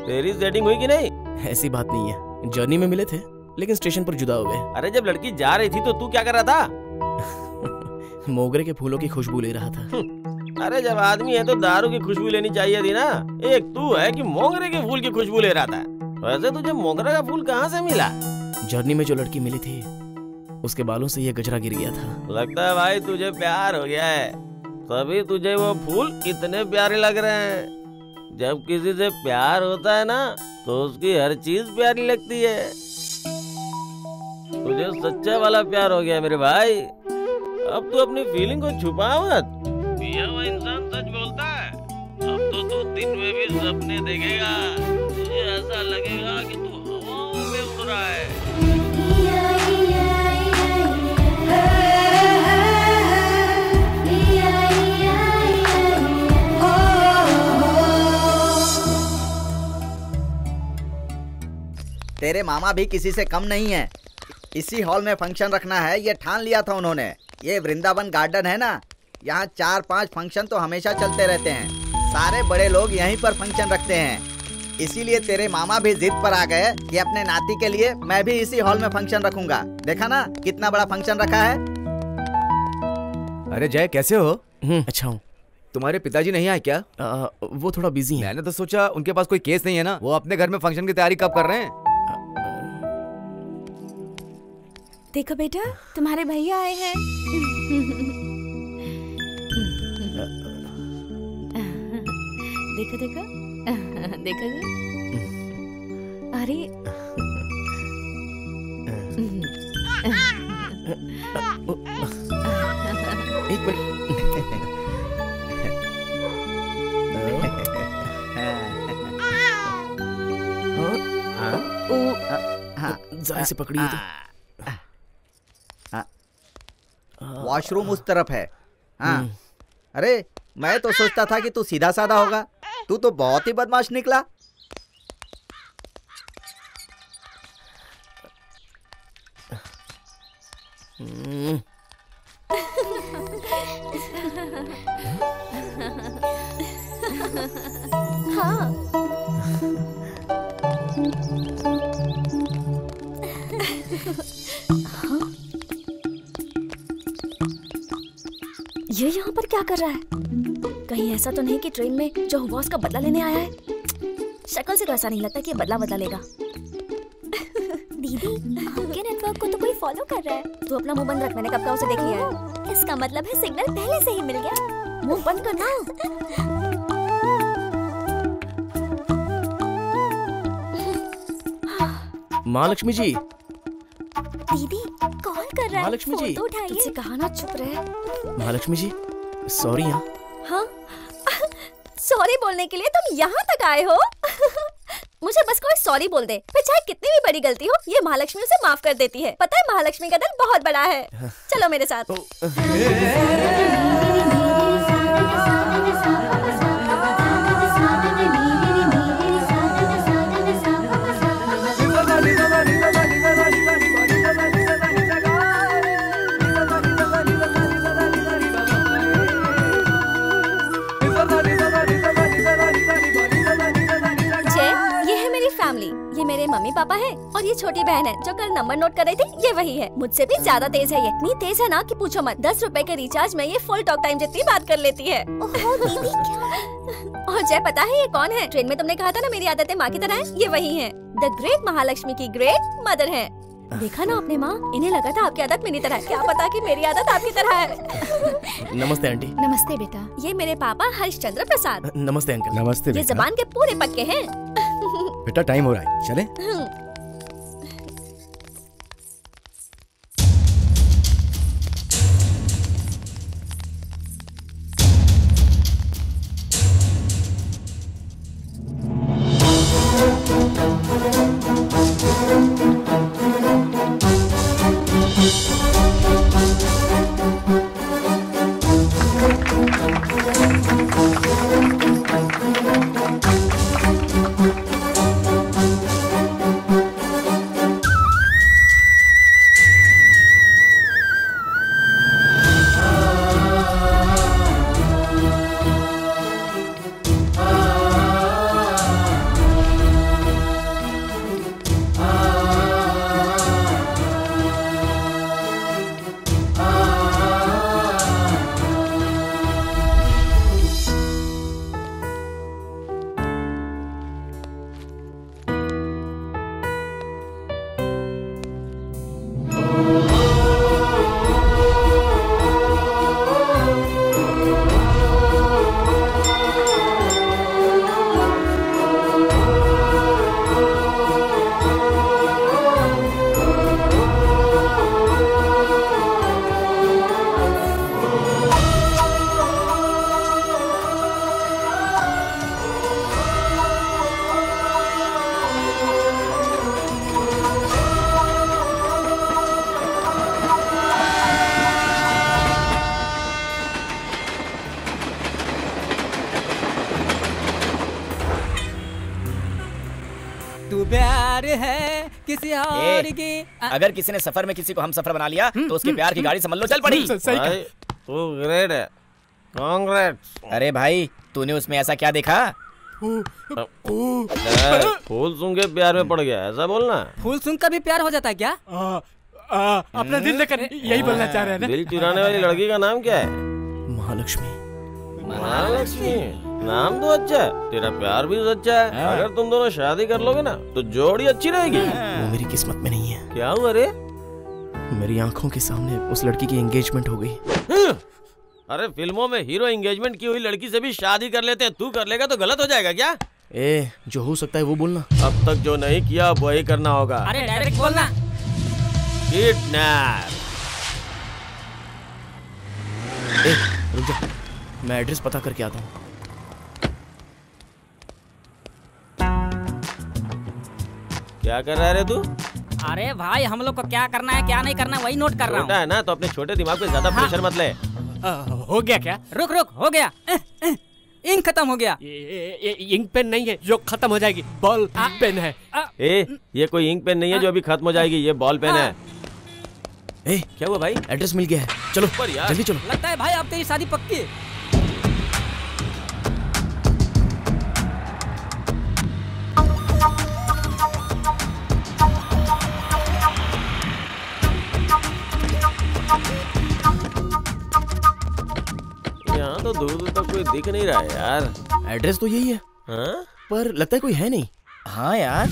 तेरी डेटिंग हुई कि नहीं? ऐसी बात नहीं है, जर्नी में मिले थे लेकिन स्टेशन पर जुदा हो गए। अरे जब लड़की जा रही थी तो तू क्या कर रहा था? मोगरे के फूलों की खुशबू ले रहा था। अरे जब आदमी है तो दारू की खुशबू लेनी चाहिए थी ना। एक तू है कि मोगरे के फूल की खुशबू ले रहा था। वैसे तुझे मोगरा का फूल कहाँ से मिला? जर्नी में जो लड़की मिली थी उसके बालों से ये गजरा गिर गया था। लगता है भाई तुझे प्यार हो गया है, तभी तुझे वो फूल इतने प्यारे लग रहे हैं। जब किसी से प्यार होता है ना तो उसकी हर चीज प्यारी लगती है। तुझे सच्चा वाला प्यार हो गया मेरे भाई। अब तू अपनी फीलिंग को छुपा मत। पिया हुआ इंसान सच बोलता है। अब तो तू दिन में भी सपने देखेगा, तुझे ऐसा लगेगा कि तू हवा में उड़ रहा है। तेरे मामा भी किसी से कम नहीं है। इसी हॉल में फंक्शन रखना है ये ठान लिया था उन्होंने। ये वृंदावन गार्डन है ना, यहाँ चार पांच फंक्शन तो हमेशा चलते रहते हैं। सारे बड़े लोग यहीं पर फंक्शन रखते हैं। इसीलिए तेरे मामा भी जिद पर आ गए कि अपने नाती के लिए मैं भी इसी हॉल में फंक्शन रखूंगा। देखा ना कितना बड़ा फंक्शन रखा है। अरे जय कैसे हो? अच्छा हूँ। तुम्हारे पिताजी नहीं आए क्या? आ, वो थोड़ा बिजी है। मैंने तो सोचा उनके पास कोई केस नहीं है ना, वो अपने घर में फंक्शन की तैयारी कब कर रहे हैं। देखो बेटा तुम्हारे भैया आए हैं। देखो देखो देखा गया? अरे एक मिनट जाए से पकड़ी तो। वॉशरूम उस तरफ है। हाँ। अरे मैं तो सोचता था कि तू सीधा साधा होगा, तू तो बहुत ही बदमाश निकला। हाँ। ये यहाँ पर क्या कर रहा है? कहीं ऐसा तो नहीं कि ट्रेन में जो हुआ उसका बदला लेने आया है? शक्ल से तो ऐसा नहीं लगता कि बदला बदला लेगा। दीदी, आपके नेटवर्क को तो कोई फॉलो कर रहा है। तू अपना मुंह बंद रख, मैंने कब का उसे देख लिया है। इसका मतलब है सिग्नल पहले से ही मिल गया। मुंह बंद करना। महालक्ष्मी जी, दीदी कॉल कर रहा है। महालक्ष्मी जी, तुझसे कहा ना चुप रहे। महालक्ष्मी जी, सॉरी। हाँ हाँ, सॉरी बोलने के लिए तुम यहाँ तक आए हो? मुझे बस कोई सॉरी बोल दे, फिर चाहे कितनी भी बड़ी गलती हो, ये महालक्ष्मी उसे माफ कर देती है। पता है महालक्ष्मी का दिल बहुत बड़ा है। चलो मेरे साथ। मेरे मम्मी पापा है और ये छोटी बहन है जो कल नंबर नोट कर रही थी, ये वही है। मुझसे भी ज्यादा तेज है ये। इतनी तेज है ना कि पूछो मत। दस रुपए के रिचार्ज में ये फुल टॉक टाइम जितनी बात कर लेती है। ओहो दीदी क्या। और जय पता है ये कौन है? ट्रेन में तुमने कहा था ना मेरी आदतें माँ की तरह है, ये वही है। द ग्रेट महालक्ष्मी की ग्रेट मदर है। देखा ना आपने माँ, इन्हें लगा था आपकी आदत मेरी तरह है, क्या पता कि मेरी आदत आपकी तरह है। नमस्ते आंटी। नमस्ते बेटा। ये मेरे पापा हर्षचंद्र प्रसाद। नमस्ते अंकल। नमस्ते। ये जबान के पूरे पक्के हैं। बेटा टाइम हो रहा है, चले। अगर किसी ने सफर में किसी को हम सफर बना लिया तो उसके प्यार की गाड़ी समझ लो चल पड़ी। सही तू ग्रेट है, कांग्रेट्स। अरे भाई तूने उसमें ऐसा क्या देखा? फूल सुन के प्यार में पड़ गया, ऐसा बोलना। फूल सुन कर भी प्यार हो जाता है क्या? आ, आ, अपना दिल लेकर यही बोलना चाह रहे हैं ना। दिल चुराने वाली लड़की का नाम क्या है? महालक्ष्मी। महालक्ष्मी नाम तो अच्छा है, तेरा प्यार भी अच्छा है। अगर तुम दोनों शादी कर लोगे ना तो जोड़ी अच्छी रहेगी। वो मेरी किस्मत में नहीं है। क्या हुआ रे? मेरी आंखों के सामने उस लड़की की एंगेजमेंट हो गई। अरे फिल्मों में हीरो एंगेजमेंट की हुई लड़की से भी शादी कर लेते हैं, तू कर लेगा तो गलत हो जाएगा क्या? ए, जो हो सकता है वो बोलना। अब तक जो नहीं किया वही करना होगा। अरे डायरेक्ट बोलना। किडनैप। ए, रुक जा, मैं एड्रेस पता करके आता हूँ। क्या कर रहा है रे तू? अरे भाई हम लोग को क्या करना है क्या नहीं करना वही नोट कर रहा हूँ ना, तो अपने छोटे दिमाग पे ज्यादा प्रेशर मत ले। आ, हो गया क्या? रुक रुक हो गया। इंक खत्म हो गया। ये, ये इंक पेन नहीं है जो खत्म हो जाएगी, बॉल आ, पेन है। आ, ए, ये कोई इंक पेन नहीं है जो अभी खत्म हो जाएगी, ये बॉल पेन आ, है। ए, क्या हुआ भाई? एड्रेस मिल गया है, चलो जल्दी चलो। लगता है भाई आप तेरी शादी पक्की है। तो दूर दूर तक कोई दिख नहीं रहा है यार। एड्रेस तो यही है हा? पर लगता है कोई है नहीं। हाँ यार,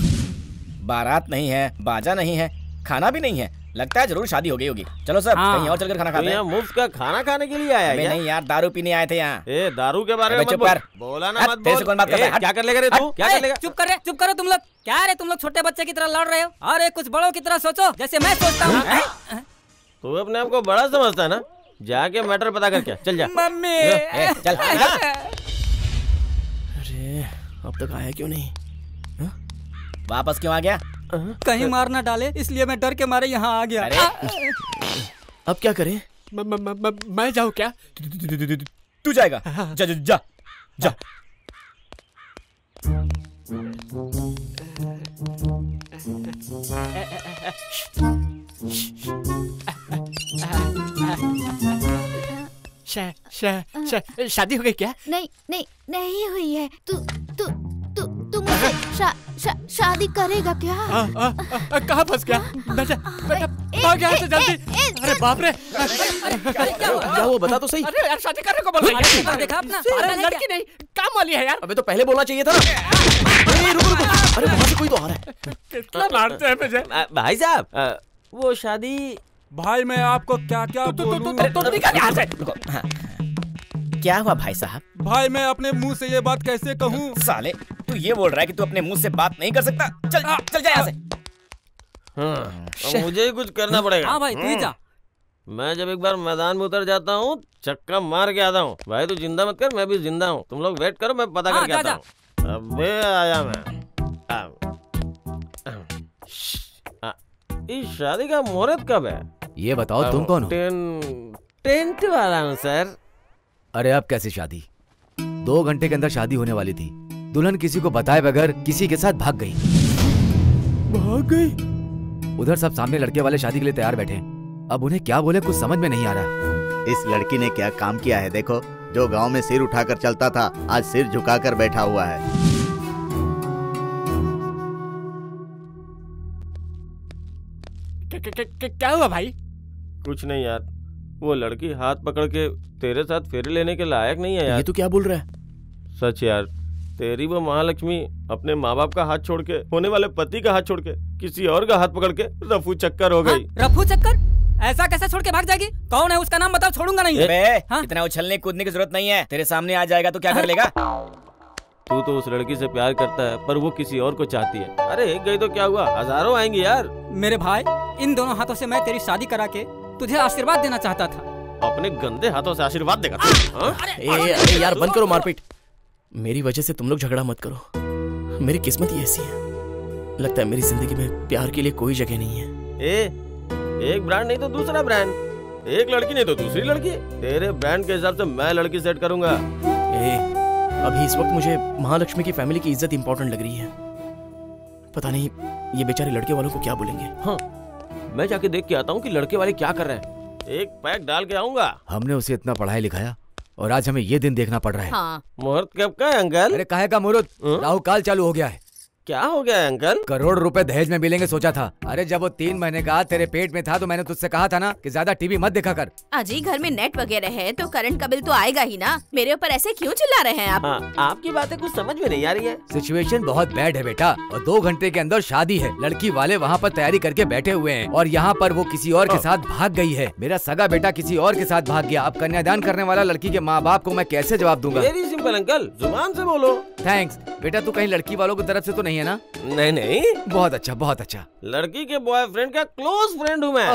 बारात नहीं है, बाजा नहीं है, खाना भी नहीं है, लगता है जरूर शादी हो गई होगी। चलो सर हाँ। कहीं और चलकर खाना खाते हैं। मुफ्त का खाना खाने के लिए आया? नहीं यार, दारू पीने आए थे यहाँ। ए, दारू के बारे में मत बोल। बोला ना मत बोल। कौन बात कर रहा है? क्या कर लेगा रे तू? क्या कर लेगा? चुप कर रे, चुप करो तुम लोग। क्या रे तुम लोग छोटे बच्चे की तरह लड़ रहे हो? अरे कुछ बड़ों की तरह सोचो जैसे मैं सोचता हूँ। तू अपने आप को बड़ा समझता है ना, जाके मैटर पता करके चल जा। मम्मी ए, चल। अरे अब तक आया क्यों नहीं हा? वापस क्यों आ गया? कहीं मार ना डाले इसलिए मैं डर के मारे यहाँ आ गया। अरे अब क्या करें? म, म, म, म, मैं जाऊँ क्या? तू जाएगा? जा जा जा। शा, शा, शा, शादी हो गई क्या? नहीं नहीं नहीं हुई है। तू तू तू तू मुझे शा, शा, शादी करेगा क्या? कहाँ फंस गया? बेटा बेटा भाग यहाँ से जल्दी। अरे बाप रे, क्या हुआ बता तो सही। अरे शादी करने को बोला। अरे देखा आपने? अरे लड़की नहीं काम वाली है यार। अबे तो पहले बोलना चाहिए था ना। अरे रुको रुको, अरे वहाँ से कोई तो आ रहा है। कितना मारते हैं मुझे भाई साहब। वो शादी भाई मैं आपको क्या क्या बोलूं। क्या हुआ भाई साहब? भाई मैं अपने मुंह से ये बात कैसे कहूँ? साले तू ये बोल रहा है कि तू अपने मुंह से बात नहीं कर सकता? चल आ, चल जा यहाँ से। हाँ, मुझे ही कुछ करना पड़ेगा। हाँ भाई तू जा। मैं जब एक बार मैदान में उतर जाता हूँ चक्का मार के आता हूँ। भाई तू जिंदा मत कर, मैं भी जिंदा हूँ। तुम लोग वेट करो, मैं पता करके आता हूँ। अबे आया मैं। इस शादी का मुहूर्त कब है ये बताओ? तुम कौन हो? टेन, टेंट वाला हूँ सर। अरे आप कैसी शादी? दो घंटे के अंदर शादी होने वाली थी, दुल्हन किसी को बताए बगैर किसी के साथ भाग गई। भाग गई? उधर सब सामने लड़के वाले शादी के लिए तैयार बैठे, अब उन्हें क्या बोले कुछ समझ में नहीं आ रहा। इस लड़की ने क्या काम किया है? देखो, जो गाँव में सिर उठाकर चलता था आज सिर झुका कर बैठा हुआ है। क्या हुआ भाई? कुछ नहीं यार, वो लड़की हाथ पकड़ के तेरे साथ फेरे लेने के लायक नहीं है यार। ये तो क्या बोल रहा है? सच यार, तेरी वो महालक्ष्मी अपने माँ बाप का हाथ छोड़ के, होने वाले पति का हाथ छोड़ के किसी और का हाथ पकड़ के रफू चक्कर हो गई। हाँ, रफू चक्कर? ऐसा कैसे छोड़ के भाग जाएगी? कौन है उसका नाम बताओ, छोड़ूंगा नहीं। हाँ? इतना उछलने कूदने की जरूरत नहीं है, तेरे सामने आ जाएगा तो क्या कर लेगा? तू तो उस लड़की से प्यार करता है पर वो किसी और को चाहती है। अरे एक गई तो क्या हुआ, हजारों आएंगी यार। मेरे भाई इन दोनों हाथों से मैं तेरी शादी करा के तुझे आशीर्वाद देना चाहता था। अपने गंदे हाथों से आशीर्वाद देगा? अरे, अरे, अरे यार बंद करो मारपीट। मेरी वजह से तुम लोग झगड़ा मत करो, मेरी किस्मत ही ऐसी है। लगता है मेरी जिंदगी में प्यार के लिए कोई जगह नहीं है। ए, एक ब्रांड नहीं तो दूसरा ब्रांड, एक लड़की नहीं तो दूसरी लड़की। तेरे ब्रांड के हिसाब से मैं लड़की सेट करूंगा। ए, अभी इस वक्त मुझे महालक्ष्मी की फैमिली की इज्जत इंपॉर्टेंट लग रही है। पता नहीं ये बेचारे लड़के वालों को क्या बोलेंगे। मैं जाके देख के आता हूँ कि लड़के वाले क्या कर रहे हैं, एक पैक डाल के आऊंगा। हमने उसे इतना पढ़ाया लिखाया और आज हमें ये दिन देखना पड़ रहा है। हाँ। मुहूर्त कब का है अंकल? अरे काहे का मुहूर्त, राहुकाल चालू हो गया है। क्या हो गया है अंकल? करोड़ रुपए दहेज में मिलेंगे सोचा था। अरे जब वो तीन महीने का तेरे पेट में था तो मैंने तुझसे कहा था ना कि ज्यादा टीवी मत देखा कर। अजी घर में नेट वगैरह है तो करंट का बिल तो आएगा ही ना, मेरे ऊपर ऐसे क्यों चिल्ला रहे हैं आप? हाँ, आपकी बातें कुछ समझ में नहीं आ रही है। सिचुएशन बहुत बैड है बेटा, और दो घंटे के अंदर शादी है। लड़की वाले वहाँ पर तैयारी करके बैठे हुए हैं और यहाँ पर वो किसी और के साथ भाग गई है। मेरा सगा बेटा किसी और के साथ भाग गया, अब कन्यादान करने वाला लड़की के माँ बाप को मैं कैसे जवाब दूंगा? अंकल अंकल जुबान से बोलो। थैंक्स बेटा, तू कहीं लड़की वालों की तरफ से तो नहीं है ना? नहीं नहीं। बहुत अच्छा बहुत अच्छा। लड़की के बॉयफ्रेंड का क्लोज फ्रेंड हूँ मैं।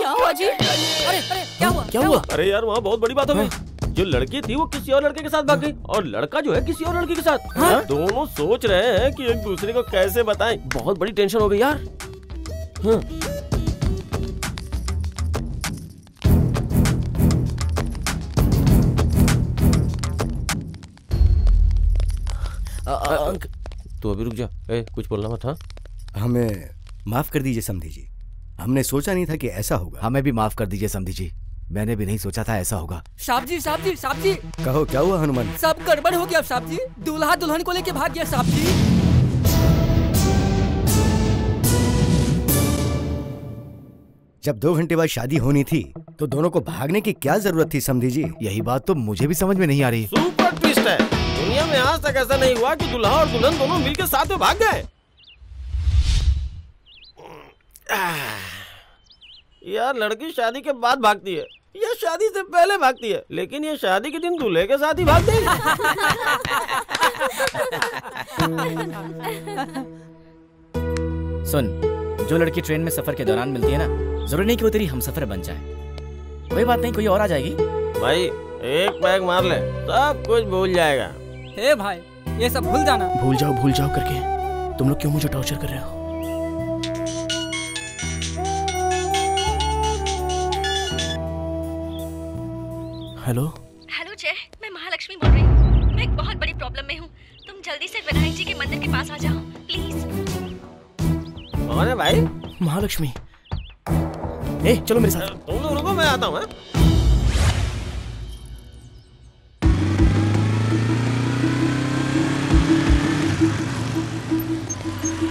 क्या हुआ जी? अरे अरे क्या हुआ क्या हुआ? अरे यार वहाँ बहुत बड़ी बात हो गई। जो लड़की थी वो किसी और लड़के के साथ भाग गई और लड़का जो है किसी और लड़के के साथ। हाँ? दोनों सोच रहे हैं कि एक दूसरे को कैसे बताएं। बहुत बड़ी टेंशन हो गई यार। हाँ। आ, आ, आ, अंक तू अभी रुक जा। ए, कुछ बोलना मत। हाँ हमें माफ कर दीजिए समधी जी, हमने सोचा नहीं था कि ऐसा होगा। हमें भी माफ कर दीजिए समधी जी, मैंने भी नहीं सोचा था ऐसा होगा। साहब जी साहब जी साहब जी। कहो क्या हुआ हनुमान? सब गड़बड़ हो गया साहब जी, दूल्हा दुल्हन को लेके भाग गया साहब जी। जब दो घंटे बाद शादी होनी थी तो दोनों को भागने की क्या जरूरत थी समधी जी? यही बात तो मुझे भी समझ में नहीं आ रही। सुपर ट्विस्ट है, दुनिया में आज तक ऐसा नहीं हुआ कि दूल्हा और दुल्हन दोनों मिलकर साथ में भाग गए। यार लड़की शादी के बाद भागती है या शादी से पहले भागती है, लेकिन ये शादी के दिन दूल्हे के साथ ही भागती है। सुन, जो लड़की ट्रेन में सफर के दौरान मिलती है ना, जरूरी नहीं कि वो तेरी हमसफर बन जाए। कोई बात नहीं, कोई और आ जाएगी। भाई एक पैक मार ले, सब कुछ भूल जाएगा। हे भाई ये सब भूल जाना। भूल जाओ भूल जाओ करके तुम लोग क्यों मुझे टॉर्चर कर रहे हो? हेलो हेलो जय, मैं महालक्ष्मी बोल रही हूँ। मैं एक बहुत बड़ी प्रॉब्लम में हूँ, तुम जल्दी से विनायक जी के मंदिर के पास आ जाओ प्लीज। कौन है भाई? महालक्ष्मी। ए, चलो मेरे साथ। तुम लोग रुको, मैं आता हूँ।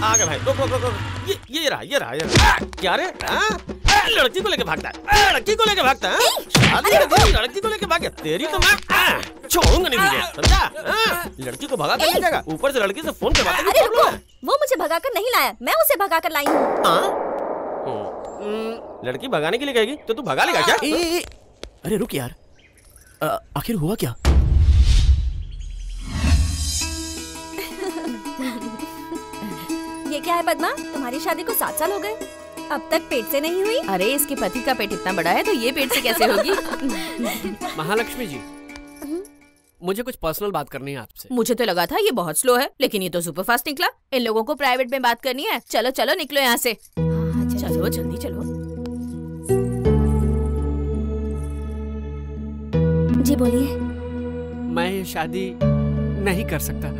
आ गए भाई, रुक रुक रुक। ये ये रहा ये रहा ये रहा। क्या रे? लड़की को लेके भागता है, लड़की को लेके भागता है, लड़की को लेके भागे। तेरी तो मैं छोड़ूंगा नहीं मुझे, समझा? लड़की को भगा कर ले जाएगा, ऊपर से लड़की से फोन करवा। वो मुझे भगा कर नहीं लाया, मैं उसे भगा कर लाई हूँ। लड़की भगाने के लिए कहेगी तो तू भगा लेगा क्या? अरे रुक यार, आखिर हुआ क्या? ये क्या है पद्मा, तुम्हारी शादी को सात साल हो गए, अब तक पेट से नहीं हुई? अरे इसके पति का पेट इतना बड़ा है तो ये पेट से कैसे होगी? महालक्ष्मी जी मुझे कुछ पर्सनल बात करनी है आपसे। मुझे तो लगा था ये बहुत स्लो है, लेकिन ये तो सुपर फास्ट निकला। इन लोगों को प्राइवेट में बात करनी है। चलो चलो निकलो यहाँ से। हाँ, चलो, चलो जल्दी चलो। जी बोलिए। मैं ये शादी नहीं कर सकता।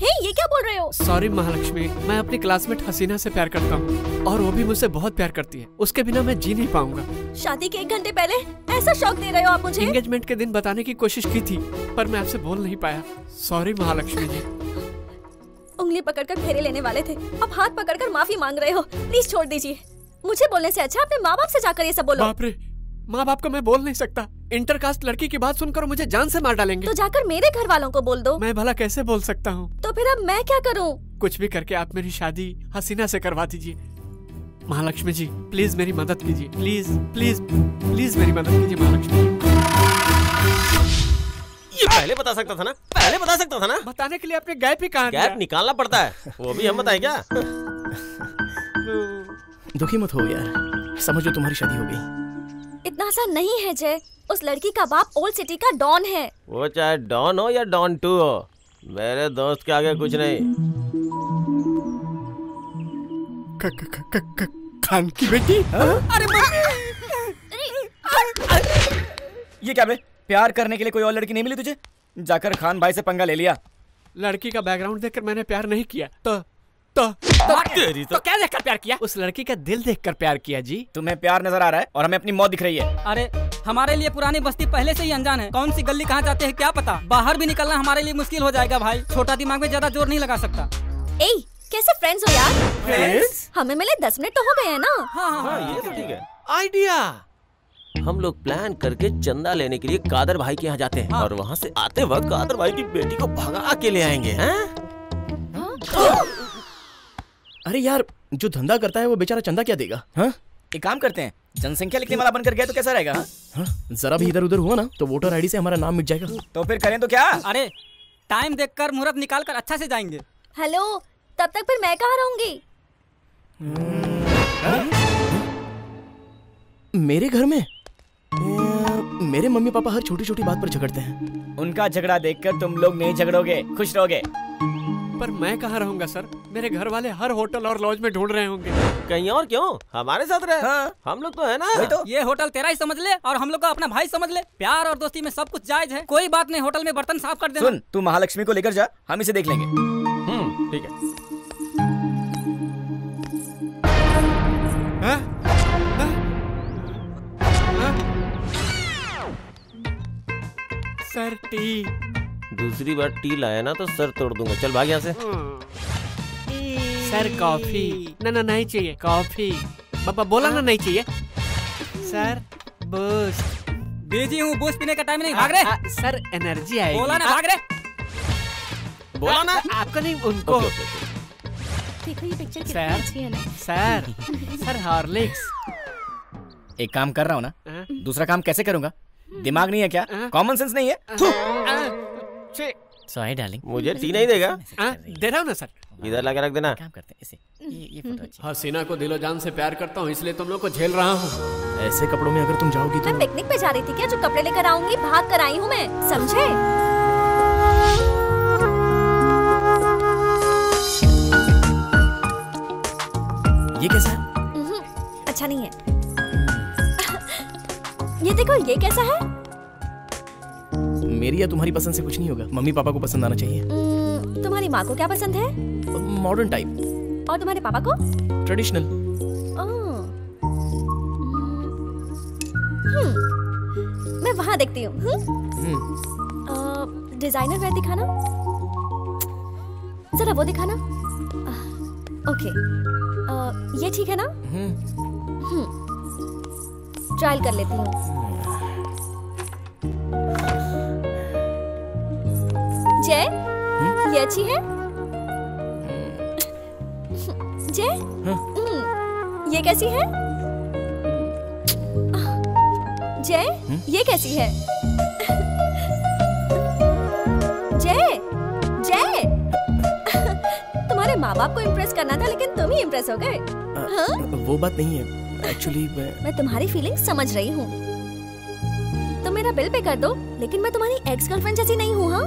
हे ये क्या बोल रहे हो? सॉरी महालक्ष्मी, मैं अपनी क्लासमेट हसीना से प्यार करता हूँ और वो भी मुझसे बहुत प्यार करती है, उसके बिना मैं जी नहीं पाऊंगा। शादी के एक घंटे पहले ऐसा शौक दे रहे हो आप मुझे? एंगेजमेंट के दिन बताने की कोशिश की थी पर मैं आपसे बोल नहीं पाया। सॉरी महालक्ष्मी जी। उंगली पकड़ कर फेरे लेने वाले थे, अब हाथ पकड़ कर माफी मांग रहे हो। प्लीज छोड़ दीजिए मुझे, बोलने से अच्छा अपने माँ बाप से जाकर ये सब बोलो। बाप रे, माँ बाप को मैं बोल नहीं सकता। इंटरकास्ट लड़की की बात सुनकर मुझे जान से मार डालेंगे। तो जाकर मेरे घर वालों को बोल दो। मैं भला कैसे बोल सकता हूँ? तो फिर अब मैं क्या करूँ? कुछ भी करके आप मेरी शादी हसीना से करवा दीजिए। महालक्ष्मी जी प्लीज मेरी मदद कीजिए, प्लीज प्लीज प्लीज मेरी मदद कीजिए महालक्ष्मी जी। ये पहले बता सकता था ना, पहले बता सकता था ना। बताने के लिए आपने गैप ही कहा। गैप निकालना पड़ता है, वो भी हम बताए क्या? दुखी मत हो यार, समझो तुम्हारी शादी हो गई। इतना आसान नहीं है जय, उस लड़की का बाप ओल्ड सिटी का डॉन है। वो चाहे डॉन हो या डॉन टू हो, मेरे दोस्त के आगे कुछ नहीं। क, क, क, क, क, खान की बेटी। अरे ये क्या बे, प्यार करने के लिए कोई और लड़की नहीं मिली तुझे? जाकर खान भाई से पंगा ले लिया। लड़की का बैकग्राउंड देखकर मैंने प्यार नहीं किया तो तो, तो, तेरी तो, तो क्या देखकर प्यार किया? उस लड़की का दिल देखकर प्यार किया जी। तुम्हें प्यार नजर आ रहा है और हमें अपनी मौत दिख रही है। अरे हमारे लिए पुरानी बस्ती पहले से ही अनजान है, कौन सी गली कहाँ जाते हैं क्या पता। बाहर भी निकलना हमारे लिए मुश्किल हो जाएगा भाई, छोटा दिमाग में ज्यादा जोर नहीं लगा सकता। ए, कैसे फ्रेंड्स हो यार? फ्रेंड्स? हमें मिले दस मिनट तो हो गए है ना। हाँ, हाँ, हाँ, ये तो ठीक है। आइडिया, हम लोग प्लान करके चंदा लेने के लिए कादर भाई के यहाँ जाते हैं और वहाँ से आते वक्त कादर भाई की बेटी को भगा के ले आएंगे। अरे यार जो धंधा करता है वो बेचारा चंदा क्या देगा? हाँ एक काम करते हैं, जनसंख्या लिखने वाला बनकर गया तो कैसा रहेगा? जरा भी इधर उधर हुआ ना तो वोटर आईडी से हमारा नाम मिट जाएगा। तो फिर करें तो क्या? अरे टाइम देखकर मुहूर्त निकाल कर अच्छा से जाएंगे। हेलो, तब तक फिर मैं कहाँ रहूंगी? मेरे घर में मेरे मम्मी पापा हर छोटी छोटी बात पर झगड़ते हैं। उनका झगड़ा देखकर तुम लोग नहीं झगड़ोगे, खुश रहोगे। पर मैं कहाँ रहूंगा सर? मेरे घर वाले हर होटल और लॉज में ढूंढ रहे होंगे। कहीं और क्यों, हमारे साथ रहे। हाँ। हम लोग तो है ना। तो ये होटल तेरा ही समझ ले और हम लोग को अपना भाई समझ ले। प्यार और दोस्ती में सब कुछ जायज है। कोई बात नहीं, होटल में बर्तन साफ कर देना। सुन, तू महालक्ष्मी को लेकर जा, हम इसे देख लेंगे। हम्म, ठीक है। हाँ? सर टी, दूसरी बार टी लाया ना तो सर तोड़ दूंगा। चल भाग यहाँ से। Sir coffee. ना ना नहीं चाहिए कॉफी। पापा बोला ना नहीं चाहिए। Sir Boost. बिजी हूँ, बूस्ट पीने का टाइम नहीं। भाग रहे सर, एनर्जी आएगी। बोला ना भाग रहे। बोला ना आपको नहीं, उनको। देखो ये पिक्चर कितनी अच्छी है ना। Sir sir Horlicks. एक काम कर रहा हूँ ना, दूसरा काम कैसे करूँगा? दिमाग नहीं है क्या? कॉमन सेंस नहीं है? सॉरी डार्लिंग, मुझे टी नहीं देगा। आ, दे रहा हूँ ना सर। इधर लगा रख देना। काम करते हैं इसे। ये, ये फोटो अच्छी। हसीना को दिलो जान से प्यार करता हूँ, इसलिए तुम लोग को झेल रहा हूँ। ऐसे कपड़ों में अगर तुम जाओगी तो। मैं पिकनिक पे जा रही थी क्या, जो कपड़े लेकर आऊंगी भाग कर आई हूँ मैं, समझे? ये कैसा है? अच्छा नहीं है। ये देखो, ये कैसा है? मेरी या तुम्हारी पसंद से कुछ नहीं होगा। मम्मी पापा को पसंद आना चाहिए। mm, तुम्हारी माँ को क्या पसंद है? Modern type. और तुम्हारे पापा को? ट्रेडिशनल। oh. hmm. मैं वहाँ देखती हूँ। Designer hmm? Where hmm. uh, दिखाना जरा, वो दिखाना। Okay uh, okay. uh, ये ठीक है ना? hmm. hmm. ट्रायल कर लेती हूँ। जय, ये अच्छी है। जय, ये कैसी है? जय, ये कैसी है? जय, जय, तुम्हारे माँ बाप को इम्प्रेस करना था लेकिन तुम ही इम्प्रेस हो गए। हाँ? वो बात नहीं है एक्चुअली। मैं... मैं तुम्हारी फीलिंग समझ रही हूँ। तुम तो मेरा बिल पे कर दो, लेकिन मैं तुम्हारी एक्स गर्लफ्रेंड जैसी नहीं हूँ। हाँ,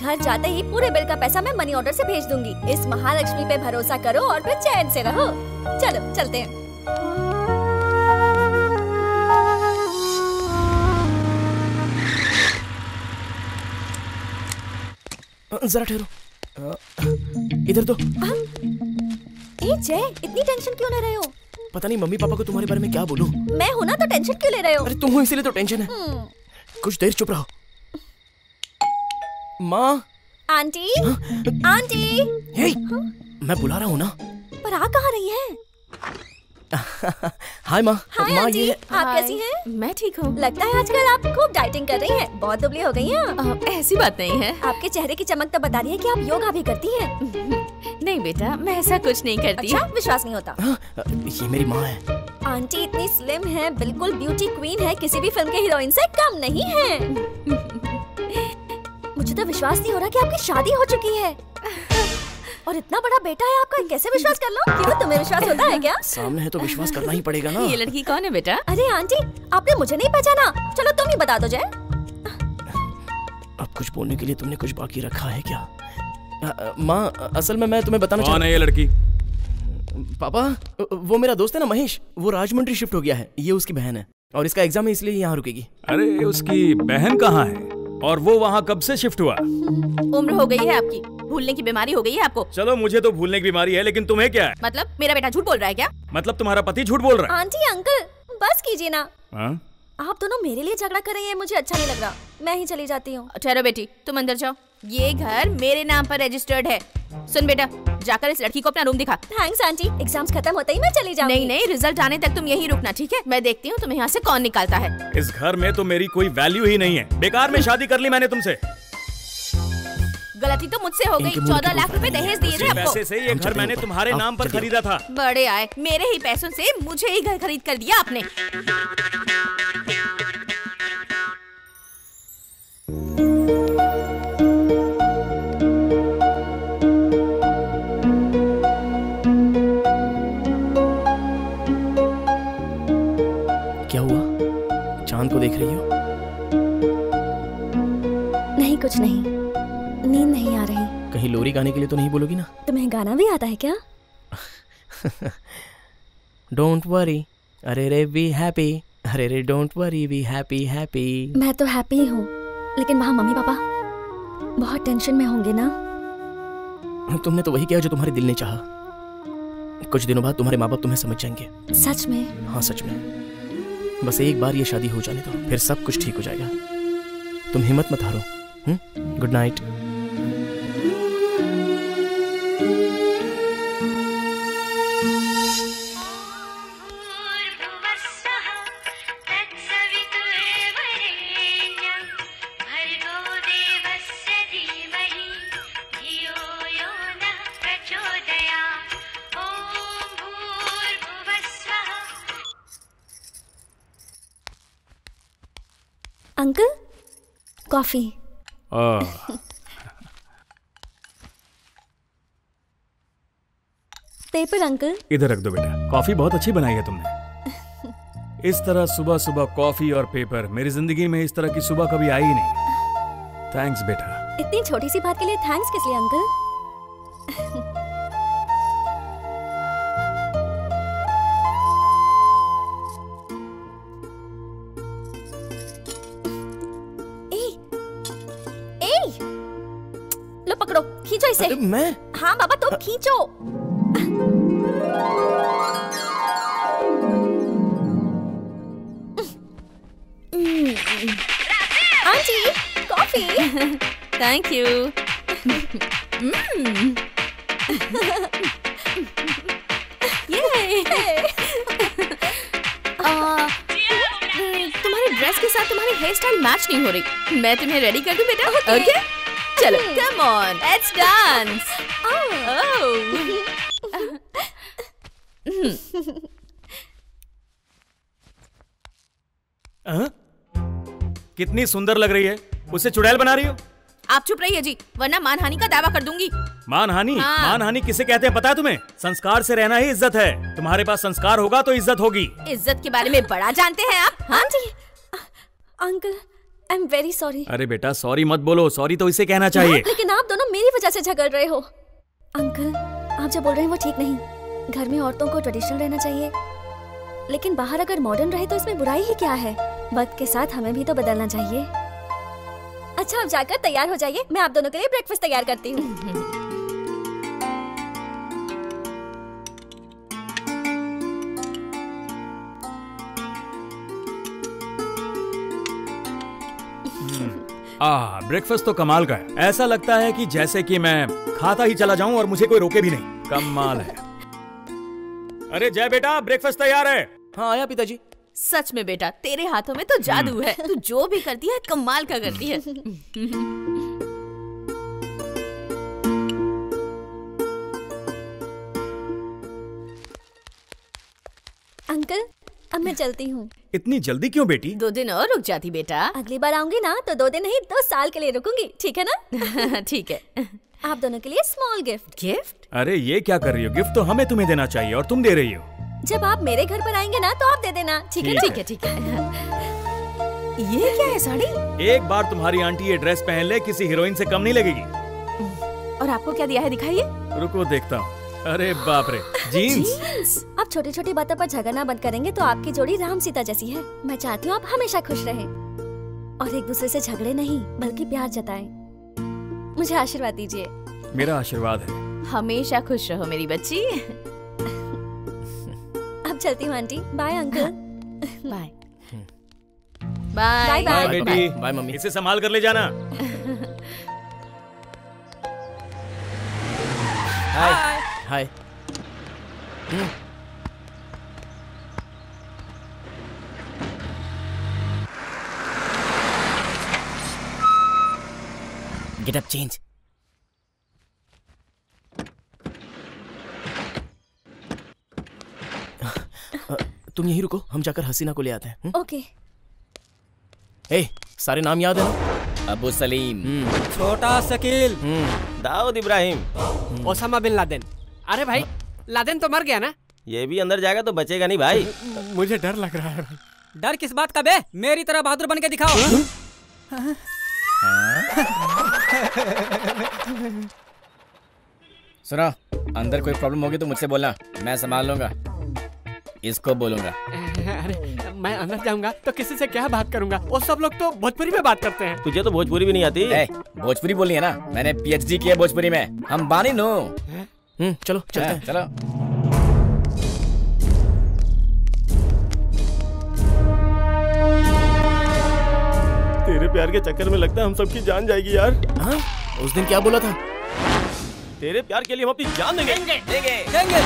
घर जाते ही पूरे बिल का पैसा मैं मनी ऑर्डर से भेज दूंगी। इस महालक्ष्मी पे भरोसा करो और फिर चैन से रहो। चलो चलते हैं। जरा ठहरो, इधर तो। ए जय, इतनी टेंशन क्यों ले रहे हो? पता नहीं मम्मी पापा को तुम्हारे बारे में क्या बोलूं। मैं हूं ना तो टेंशन क्यों ले रहे हो? अरे तुम हो इसीलिए तो टेंशन है। कुछ देर चुप रहो। माँ, आंटी, आंटी, हे, मैं बुला रहा हूँ ना। पर आ कहाँ रही है? हाय माँ। हाय आंटी, आप कैसी हैं? मैं ठीक हूँ। लगता है आजकल आप खूब डाइटिंग कर रही हैं, बहुत दुबली हो गई हैं। ऐसी बात नहीं है। आपके चेहरे की चमक तो बता रही है कि आप योगा भी करती हैं। नहीं बेटा, मैं ऐसा कुछ नहीं करती। अच्छा, विश्वास नहीं होता। ये मेरी माँ है। आंटी इतनी स्लिम है, बिल्कुल ब्यूटी क्वीन है, किसी भी फिल्म के हीरोइन से कम नहीं है। मुझे तो विश्वास नहीं हो रहा कि आपकी शादी हो चुकी है और इतना बड़ा बेटा है आपका, कैसे विश्वास कर लो? क्यों, तुम्हें विश्वास होता है क्या? सामने है तो विश्वास करना ही पड़ेगा ना। ये लड़की कौन है बेटा? अरे आंटी, आपने मुझे नहीं पहचाना? चलो तुम ही बता दो। जय, अब कुछ बोलने के लिए तुमने कुछ बाकी रखा है क्या? माँ असल में मैं तुम्हें बताना चाहता हूँ। ये लड़की? पापा, वो मेरा दोस्त है ना महेश, वो राजमंड्री शिफ्ट हो गया है। ये उसकी बहन है और इसका एग्जाम है इसलिए यहाँ रुकेगी। अरे उसकी बहन कहाँ है और वो वहाँ कब से शिफ्ट हुआ? उम्र हो गई है आपकी, भूलने की बीमारी हो गई है आपको। चलो मुझे तो भूलने की बीमारी है, लेकिन तुम्हें क्या है? मतलब मेरा बेटा झूठ बोल रहा है क्या? मतलब तुम्हारा पति झूठ बोल रहा है? आंटी अंकल बस कीजिए ना। आ? आप दोनों मेरे लिए झगड़ा कर रहे हैं, मुझे अच्छा नहीं लग रहा, मैं ही चली जाती हूँ। ठहरो बेटी, तुम अंदर जाओ। ये घर मेरे नाम पर रजिस्टर्ड है। सुन बेटा, जाकर इस लड़की को अपना रूम दिखा। थैंक्स आंटी, एग्जाम्स खत्म होते ही मैं चली जाऊंगी। नहीं नहीं, रिजल्ट आने तक तुम यहीं रुकना, ठीक है? मैं देखती हूँ तुम्हें यहाँ से कौन निकालता है। इस घर में तो मेरी कोई वैल्यू ही नहीं है। बेकार में शादी कर ली मैंने तुमसे। गलती तो मुझसे हो गई। चौदह लाख रुपए दहेज दिए थे आपको। पैसे से ये घर मैंने तुम्हारे नाम पर खरीदा था। बड़े आए, मेरे ही पैसों से मुझे ही घर खरीद कर दिया आपने। क्या हुआ, चांद को देख रही हो? नहीं कुछ नहीं, नींद नहीं आ रही। कहीं लोरी गाने के लिए तो नहीं बोलोगी ना? तुम्हें गाना भी आता है क्या? डोंट वरी, अरे रे बी हैप्पी, अरे रे don't worry be happy happy. मैं तो हैप्पी हूँ, लेकिन वहाँ मम्मी पापा बहुत टेंशन में होंगे ना। तुमने तो वही किया जो तुम्हारे दिल ने चाहा। कुछ दिनों बाद तुम्हारे माँ बाप तुम्हें समझ जाएंगे। सच में? हाँ सच में। बस एक बार ये शादी हो जाने दो, फिर सब कुछ ठीक हो जाएगा। तुम हिम्मत मत हारो। Good night. Uncle coffee. oh. Paper uncle इधर रख दो बेटा। कॉफी बहुत अच्छी बनाई है तुमने। इस तरह सुबह सुबह कॉफी और पेपर, मेरी जिंदगी में इस तरह की सुबह कभी आई ही नहीं। थैंक्स बेटा। इतनी छोटी सी बात के लिए थैंक्स किस लिए अंकल? मैं? हाँ बाबा तुम तो खींचो। Aunty coffee. Thank you. ये तुम्हारी ड्रेस के साथ तुम्हारी हेयर स्टाइल मैच नहीं हो रही। मैं तुम्हें रेडी कर दूं बेटा? Okay okay. okay? चलो, come on, let's dance. Oh. हाँ? कितनी सुंदर लग रही है, उसे चुड़ैल बना रही हो? आप चुप रहिए जी, वरना मानहानि का दावा कर दूंगी। मानहानि? हाँ। मानहानि किसे कहते हैं पता है तुम्हें? संस्कार से रहना ही इज्जत है। तुम्हारे पास संस्कार होगा तो इज्जत होगी। इज्जत के बारे में बड़ा जानते हैं आप। हाँ जी uncle, I am very sorry. अरे बेटा सॉरी मत बोलो, सॉरी तो इसे कहना चाहिए। लेकिन आप दोनों मेरी वजह से झगड़ रहे हो। अंकल आप जो बोल रहे हैं वो ठीक नहीं। घर में औरतों को ट्रेडिशनल रहना चाहिए, लेकिन बाहर अगर मॉडर्न रहे तो इसमें बुराई ही क्या है? वक्त के साथ हमें भी तो बदलना चाहिए। अच्छा आप जाकर तैयार हो जाइए, मैं आप दोनों के लिए ब्रेकफास्ट तैयार करती हूँ। आ, ब्रेकफास्ट तो कमाल का है। ऐसा लगता है कि जैसे कि मैं खाता ही चला जाऊं और मुझे कोई रोके भी नहीं। कमाल है। अरे जय बेटा, ब्रेकफास्ट तैयार है। हाँ आया पिताजी। सच में बेटा तेरे हाथों में तो जादू है, तू जो भी करती है कमाल का करती है। अंकल अब मैं चलती हूँ। इतनी जल्दी क्यों बेटी? दो दिन और रुक जाती बेटा। अगली बार आऊंगी ना तो दो दिन नहीं दो साल के लिए रुकूंगी, ठीक है ना? ठीक है। आप दोनों के लिए स्मॉल गिफ्ट। गिफ्ट? अरे ये क्या कर रही हो, गिफ्ट तो हमें तुम्हें देना चाहिए और तुम दे रही हो। जब आप मेरे घर पर आएंगे ना तो आप दे देना, ठीक है? ठीक है ठीक है। ये क्या है साड़ी? एक बार तुम्हारी आंटी ये ड्रेस पहन ले किसी हीरोइन से कम नहीं लगेगी। और आपको क्या दिया है दिखाइए। रुको देखता हूँ। अरे बाप रे, जीन्स। अब छोटी छोटी बातों पर झगड़ना बंद करेंगे तो आपकी जोड़ी राम सीता जैसी है। मैं चाहती हूँ आप हमेशा खुश रहें और एक दूसरे से झगड़े नहीं बल्कि प्यार जताएं। मुझे आशीर्वाद दीजिए। मेरा आशीर्वाद है हमेशा खुश रहो मेरी बच्ची। अब चलती हूँ aunty, bye uncle. Bye bye bye बेटी, बाय मम्मी। इसे संभाल कर ले जाना। Hi hi. Get up change. तुम यहीं रुको, हम जाकर हसीना को ले आते हैं। ओके। ए, सारे नाम याद है ना? Abu Salem, Chhota Shakeel, Dawood Ibrahim, Osama bin Laden. अरे भाई लादेन तो मर गया ना? ये भी अंदर जाएगा तो बचेगा नहीं भाई। मुझे डर लग रहा है। डर किस बात का बे? मेरी तरह बहादुर बन के दिखाओ। सुनो, अंदर कोई प्रॉब्लम होगी तो मुझसे बोलना, मैं संभाल लूंगा। इसको बोलूंगा। अरे मैं अंदर जाऊंगा तो किसी से क्या बात करूंगा? वो सब लोग तो भोजपुरी में बात करते हैं। तुझे तो भोजपुरी भी नहीं आती। भोजपुरी बोलनी है ना, मैंने पीएचडी किया भोजपुरी में। हम बानी नो। चलो चलते हैं। चलो। तेरे प्यार के चक्कर में लगता है हम सबकी जान जाएगी यार। हाँ? उस दिन क्या बोला था? तेरे प्यार के लिए हम अपनी जान देंगे। देंगे, देंगे, देंगे।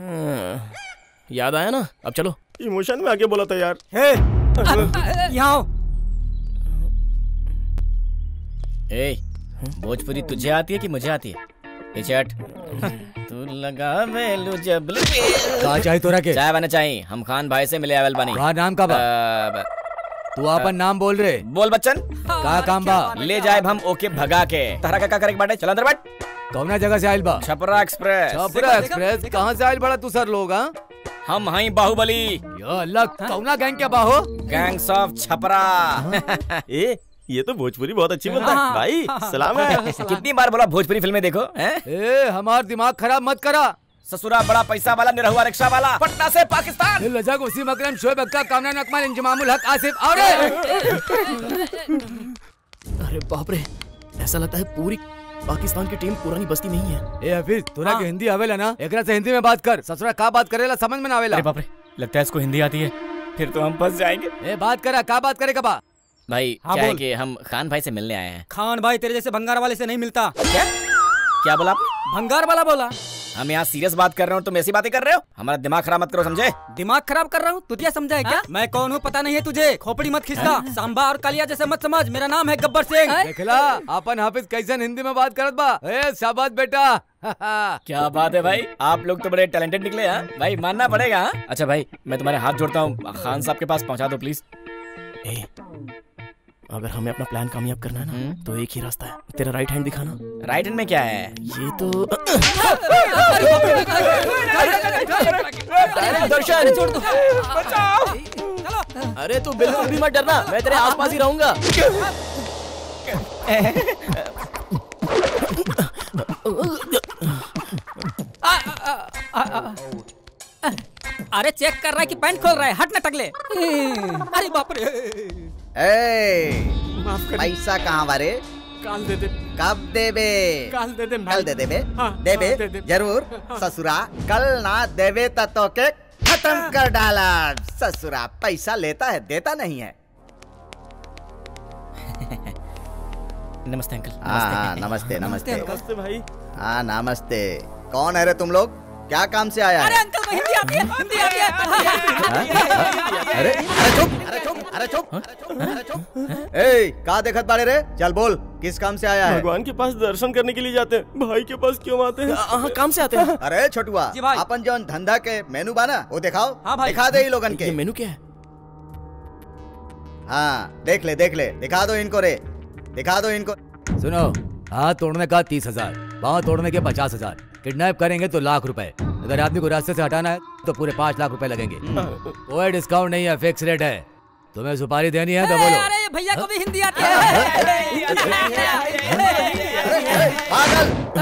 हाँ, याद आया ना? अब चलो। इमोशन में आगे बोला था यार। हे, यहाँ आओ। ए, भोजपुरी तुझे आती है कि मुझे आती है? पिचट, तू लगा वेलू जबल। कहाँ चाय तोरा के? चाय बना चाहिए। हम खान भाई से मिले अवेल बनी। कहाँ नाम का? तू अपन नाम बोल रहे। बोल बच्चन। का काम बा? ले जाए हम ओके भगा के। तहरा का का करे बाटे। चल अंदर बैठ। कौन जगह से आयल बा? छपरा एक्सप्रेस। छपरा एक्सप्रेस कहाँ से आयल बड़ा तू सर लोग? हम हई बाहुबली। यो अल्लाह, कौना गैंग के बाहो? Gangs of Chhapra. ए, ये तो भोजपुरी बहुत अच्छी बोलता है भाई। सलाम है। कितनी बार बोला भोजपुरी फिल्में देखो। ए, हमारा दिमाग खराब मत करा। ससुरा बड़ा पैसा वाला, निरहुआ रिक्शा वाला, पटना से पाकिस्तान। मकरम कामरान अकमल इंजमामुल हक आसिफ। अरे अरे बाप रे, ऐसा लगता है पूरी पाकिस्तान की टीम पुरानी बस्ती में ही है। ए हफीज, तोरा के हिंदी आवेला ना? एकरा से हिंदी में बात कर। ससुरा का बात करेला समझ में ना आवेला। अरे बाप रे, लगता है इसको हिंदी आती है। फिर तो हम फंस जाएंगे। ए बात करा, का बात करे कबा भाई? क्या है कि हम खान भाई से मिलने आए हैं। खान भाई तेरे जैसे भंगार वाले से नहीं मिलता। क्या बोला आपने? भंगार वाला बोला। हम यहाँ सीरियस बात कर रहे हो, तुम ऐसी बातें कर रहे हो। हमारा दिमाग खराब मत करो, समझे? दिमाग खराब कर रहा हूँ? तुझे समझा है क्या? मैं कौन हूँ पता नहीं है तुझे? खोपड़ी मत खिसका, सांबा और कालिया जैसे मत समझ। मेरा नाम है गब्बर सिंह। देखला अपन हाफिज कैसे हिंदी में बात करत बा। ए शाबाश बेटा। क्या बात है भाई, आप लोग तो बड़े टैलेंटेड निकले हैं भाई, मानना पड़ेगा। हा? अच्छा भाई, मैं तुम्हारे हाथ जोड़ता हूँ, खान साहब के पास पहुँचा दो प्लीज। अगर हमें अपना प्लान कामयाब करना है ना, तो एक ही रास्ता है। तेरा राइट हैंड दिखाना। राइट हैंड में क्या है? ये तो दर्शन। अरे तू बिल्कुल भी मत डरना, मैं तेरे आसपास ही रहूंगा। अरे चेक कर रहा है कि पैंट खोल रहा है। हट ना टकले। अरे बाप रे। ए, पैसा कहाँ बारे? काल दे दे। कब देबे? काल दे दे। कल दे देबे? हाँ, देबे हाँ, दे जरूर। हाँ, ससुरा कल ना देवे तो के खत्म कर डाला। ससुरा पैसा लेता है, देता नहीं है। नमस्ते अंकल। हाँ नमस्ते। नमस्ते नमस्ते भाई। हाँ नमस्ते। कौन है रे तुम लोग? क्या काम से आया? अरे अंकल हिंदी आती है, हिंदी आती है। अरे अरे चुप, अरे चुप, अरे चुप, अरे चुप। ए, का देखत बाड़े रे? चल बोल, किस काम से आया है? भगवान के पास दर्शन करने के लिए जाते हैं, भाई के पास क्यों आते हैं? काम से आते हैं। अरे छोटुआ, अपन जो धंधा के मेनू बना वो दिखाओ। हाँ भाई, दिखा दे लोगन के। मेनू क्या है? हाँ देख ले, देख ले, दिखा दो इनको रे, दिखा दो इनको। सुनो, हाथ तोड़ने का तीस हजार, बाँह तोड़ने के पचास हजार, किडनैप करेंगे तो लाख रुपए, अगर आदमी को रास्ते से हटाना है तो पूरे पाँच लाख रुपए लगेंगे। कोई डिस्काउंट नहीं है, फिक्स रेट है। तुम्हें सुपारी देनी है तो बोलो। अरे भैया को भी हिंदी आती है। पागल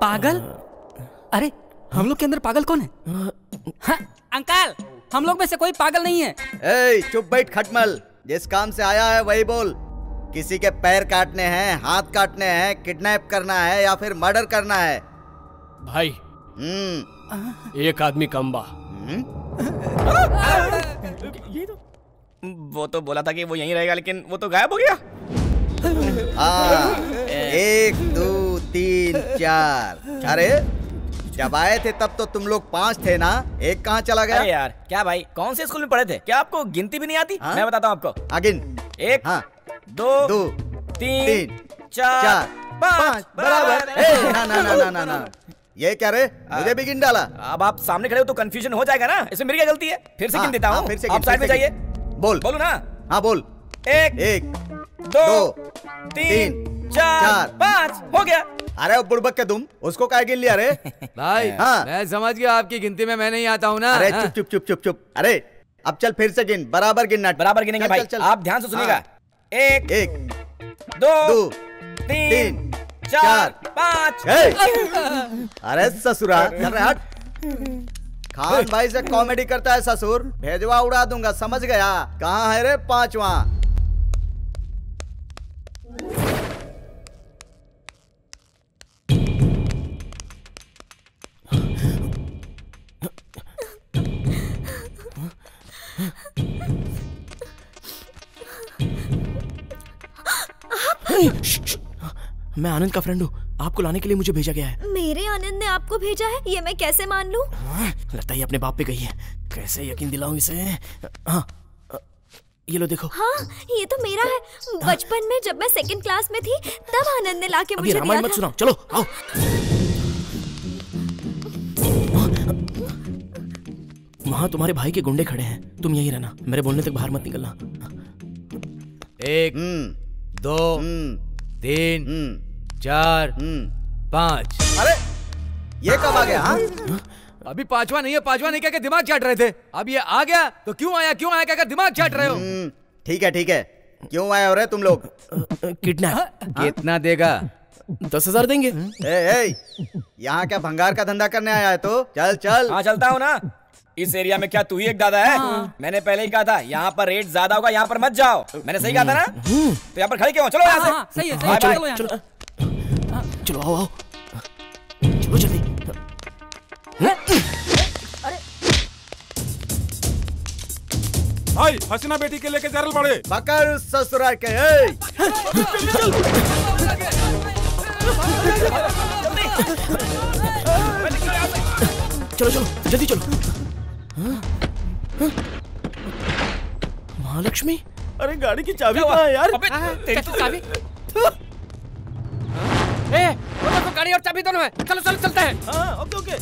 पागल? अरे हम लोग के अंदर पागल कौन है? अंकल हम लोग में से कोई पागल नहीं है। ए चुप बैठ खटमल, जिस काम से आया है वही बोल। किसी के पैर काटने हैं, हाथ काटने हैं, किडनैप करना है या फिर मर्डर करना है? भाई एक आदमी कम बा। ये तो वो तो बोला था कि वो यहीं रहेगा, लेकिन वो तो गायब हो गया। आ, एक दो तीन चार। अरे जब आए थे तब तो तुम लोग पांच थे ना, एक कहाँ चला गया? अरे यार क्या भाई, कौन से स्कूल में पढ़े थे? क्या आपको गिनती भी नहीं आती? हा? मैं बताता हूँ आपको। अगिन एक, हाँ, दो, दो तीन, तीन चार, चार पाँच बराबर। ना ना ना ना ना ये क्या रे, मुझे भी गिन डाला। अब आप सामने खड़े हो तो कंफ्यूजन हो जाएगा ना, इसमें मेरी क्या गलती है। फिर से गिन देता हूँ, आप साइड में जाइए। बोल बोलो ना। हाँ बोल। एक, एक दो तीन चार पाँच, हो गया। अरे वो बुड़बक के तुम, उसको क्या गिन लिया रे भाई। हाँ मैं समझ गया, आपकी गिनती में मैं नहीं आता हूँ ना। अरे चुप चुप चुप चुप चुप। अरे अब चल फिर से गिन, बराबर गिनना, बराबर गिनेंगे भाई। आप ध्यान से सुनिएगा, एक एक दो तीन चार पाँच। अरे ससुरा खान भाई से कॉमेडी करता है ससुर, भेजवा उड़ा दूंगा, समझ गया। कहाँ है रे पांचवा? मैं आनंद का फ्रेंड हूँ, आपको लाने के लिए मुझे भेजा गया है। मेरे आनंद ने आपको भेजा है, ये मैं कैसे मान लूं? लगता है अपने बाप पे गई है, कैसे यकीन दिलाऊं इसे। हाँ ये लो देखो। हाँ ये तो मेरा है, बचपन में जब मैं सेकंड क्लास में थी तब आनंद ने लाके मुझे दिया था। मत सुनाओ, चलो आओ। वहाँ तुम्हारे भाई के गुंडे खड़े हैं, तुम यही रहना, मेरे बोलने तक बाहर मत निकलना। एक दो तीन चार पाँच। अरे ये कब आ गया? हाँ अभी पांचवा नहीं है, पांचवा नहीं कहकर दिमाग चाट रहे थे, अब ये आ गया तो क्यों आया क्यों आया कहकर दिमाग चाट रहे हो। ठीक है ठीक है, क्यों आए हो रे तुम लोग? किडनैप। कितना देगा? दस हजार देंगे। ए ए यहाँ क्या भंगार का धंधा करने आया है? तो चल चल। हाँ चलता हूँ ना, इस एरिया में क्या तू ही एक दादा है? हाँ। मैंने पहले ही कहा था यहाँ पर रेट ज्यादा होगा, यहाँ पर मत जाओ। मैंने सही कहा था ना, तो यहाँ पर खड़े क्यों? चलो यहाँ से। सही है, सही है, चलो यहाँ। चलो चलो आओ आओ, चलो जल्दी। अरे भाई हसीना बेटी के लेके जरल पड़े, पकड़ ससुराल के। चलो चलो जल्दी चलो। महालक्ष्मी, अरे गाड़ी की चाबी कहाँ है यार? तेरी तो चाबी। ए, तो गाड़ी और चाबी दोनों है, चलो चलो चलते हैं। हाँ, ओके ओके।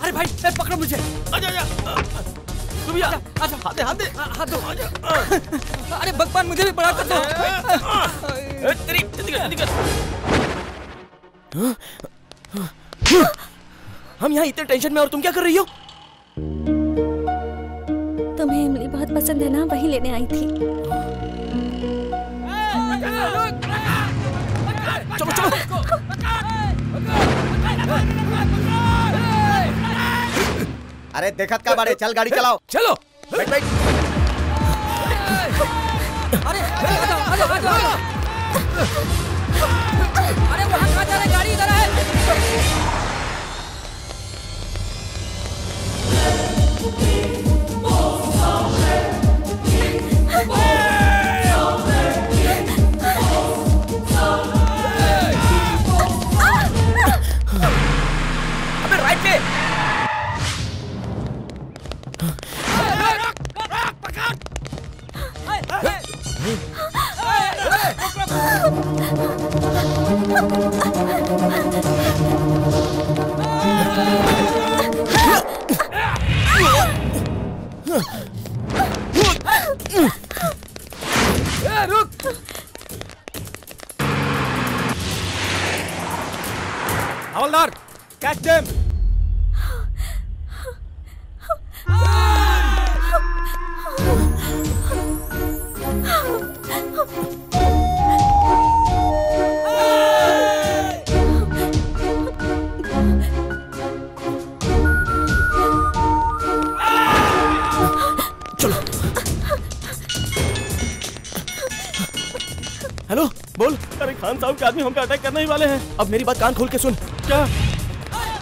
अरे भाई पकड़ो मुझे। आजा आजा तुम, आजा आजा हाथ दे हाथ दे हाथ दो। अरे भगवान मुझे भी बड़ा करता है। तेरी तेरी तेरी हम यहाँ इतने टेंशन में और तुम क्या कर रही हो? तुम्हें इमली बहुत पसंद है ना, वही लेने आई थी। चलो चलो। अरे देखत का बारे, चल गाड़ी चलाओ। चलो बैठ बैठ। अरे अरे वहाँ कहाँ जा रहे? गाड़ी इधर है। हवलदार, कैच देम। खान साहब के आदमी हम पे अटैक करने ही वाले हैं। अब मेरी बात कान खोल के सुन। क्या?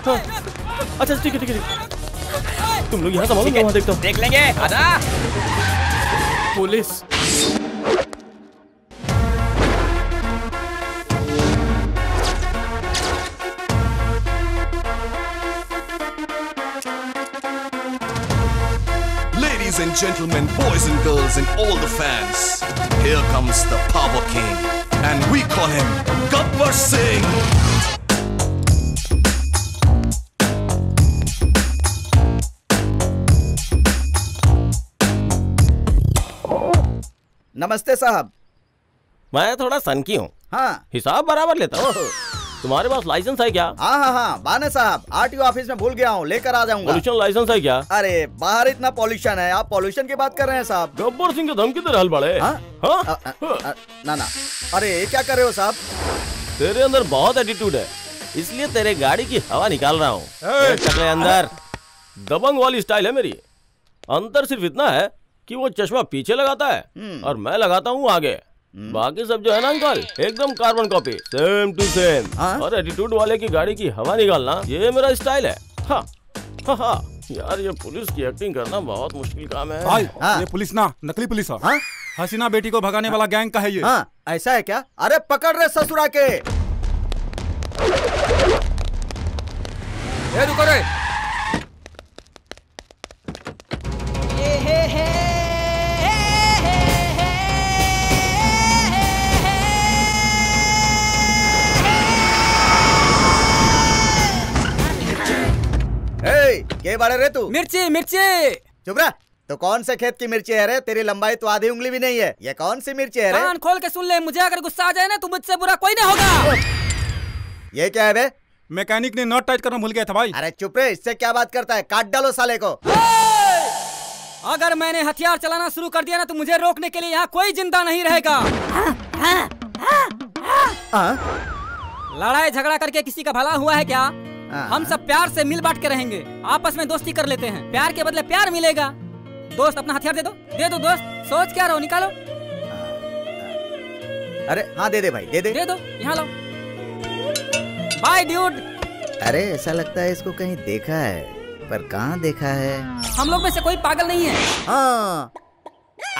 हाँ। अच्छा ठीक है ठीक है, तुम लोग यहाँ संभालो, मैं वहाँ देखता हूँ। देख लेंगे। आजा police. Ladies and gentlemen, boys and girls and all the fans. Here comes the power king, and we call him Gabbur Singh. नमस्ते साहब। मैं थोड़ा सनकी हूँ। हाँ, हिसाब बराबर लेता हूँ। तुम्हारे पास लाइसेंस है क्या? हाँ हाँ हाँ बाने साहब, आरटीओ ऑफिस में भूल गया हूँ, लेकर आ जाऊंगा। पोल्यूशन लाइसेंस है क्या? अरे बाहर इतना पोल्यूशन है, आप पोल्यूशन की बात कर रहे हैं साहब? गब्बर सिंह के धमकी तो हल बढ़े। हाँ? हाँ? आ, आ, आ, ना ना, अरे क्या कर रहे हो साहब? तेरे अंदर बहुत एटीट्यूड है, इसलिए तेरे गाड़ी की हवा निकाल रहा हूँ। अंदर दबंग वाली स्टाइल है मेरी। अंतर सिर्फ इतना है कि वो चश्मा पीछे लगाता है और मैं लगाता हूँ आगे। बाकी सब जो है ना अंकल, एकदम carbon copy, same to same. और एटीट्यूड वाले की गाड़ी की हवा निकालना, ये मेरा स्टाइल है। हाँ हाँ हा। यार ये पुलिस की एक्टिंग करना बहुत मुश्किल काम है। भाई ये पुलिस ना नकली पुलिस है। हाँ? हसीना बेटी को भगाने वाला गैंग का है ये। हाँ, ऐसा है क्या? अरे पकड़ रहे ससुरा के। ए, रुको रे। ये है, है। ए, के बारे रे तू? मिर्ची मिर्ची। चुप रहा। तो कौन से खेत की मिर्ची है रे? तेरी लंबाई तो आधी उंगली भी नहीं है। ये कौन सी मिर्ची है रे? कान खोल के सुन ले, मुझे अगर गुस्सा आ जाए ना तो मुझसे बुरा कोई नहीं होगा। ये क्या है बे? मैकेनिक ने नट टाइट करना भूल गया था भाई। अरे चुप रे, इससे क्या बात करता है, काट डालो साले को। अगर मैंने हथियार चलाना शुरू कर दिया ना तो मुझे रोकने के लिए यहाँ कोई जिंदा नहीं रहेगा। लड़ाई झगड़ा करके किसी का भला हुआ है क्या? हम सब प्यार से मिल बांट के रहेंगे, आपस में दोस्ती कर लेते हैं, प्यार के बदले प्यार मिलेगा। दोस्त अपना हथियार दे दो, दे दो दोस्त। सोच क्या रहो, निकालो। अरे हाँ दे दे भाई, दे दे, दे दो, यहाँ लो। Bye dude. अरे ऐसा लगता है इसको कहीं देखा है, पर कहाँ देखा है? हम लोग में से कोई पागल नहीं है। हाँ।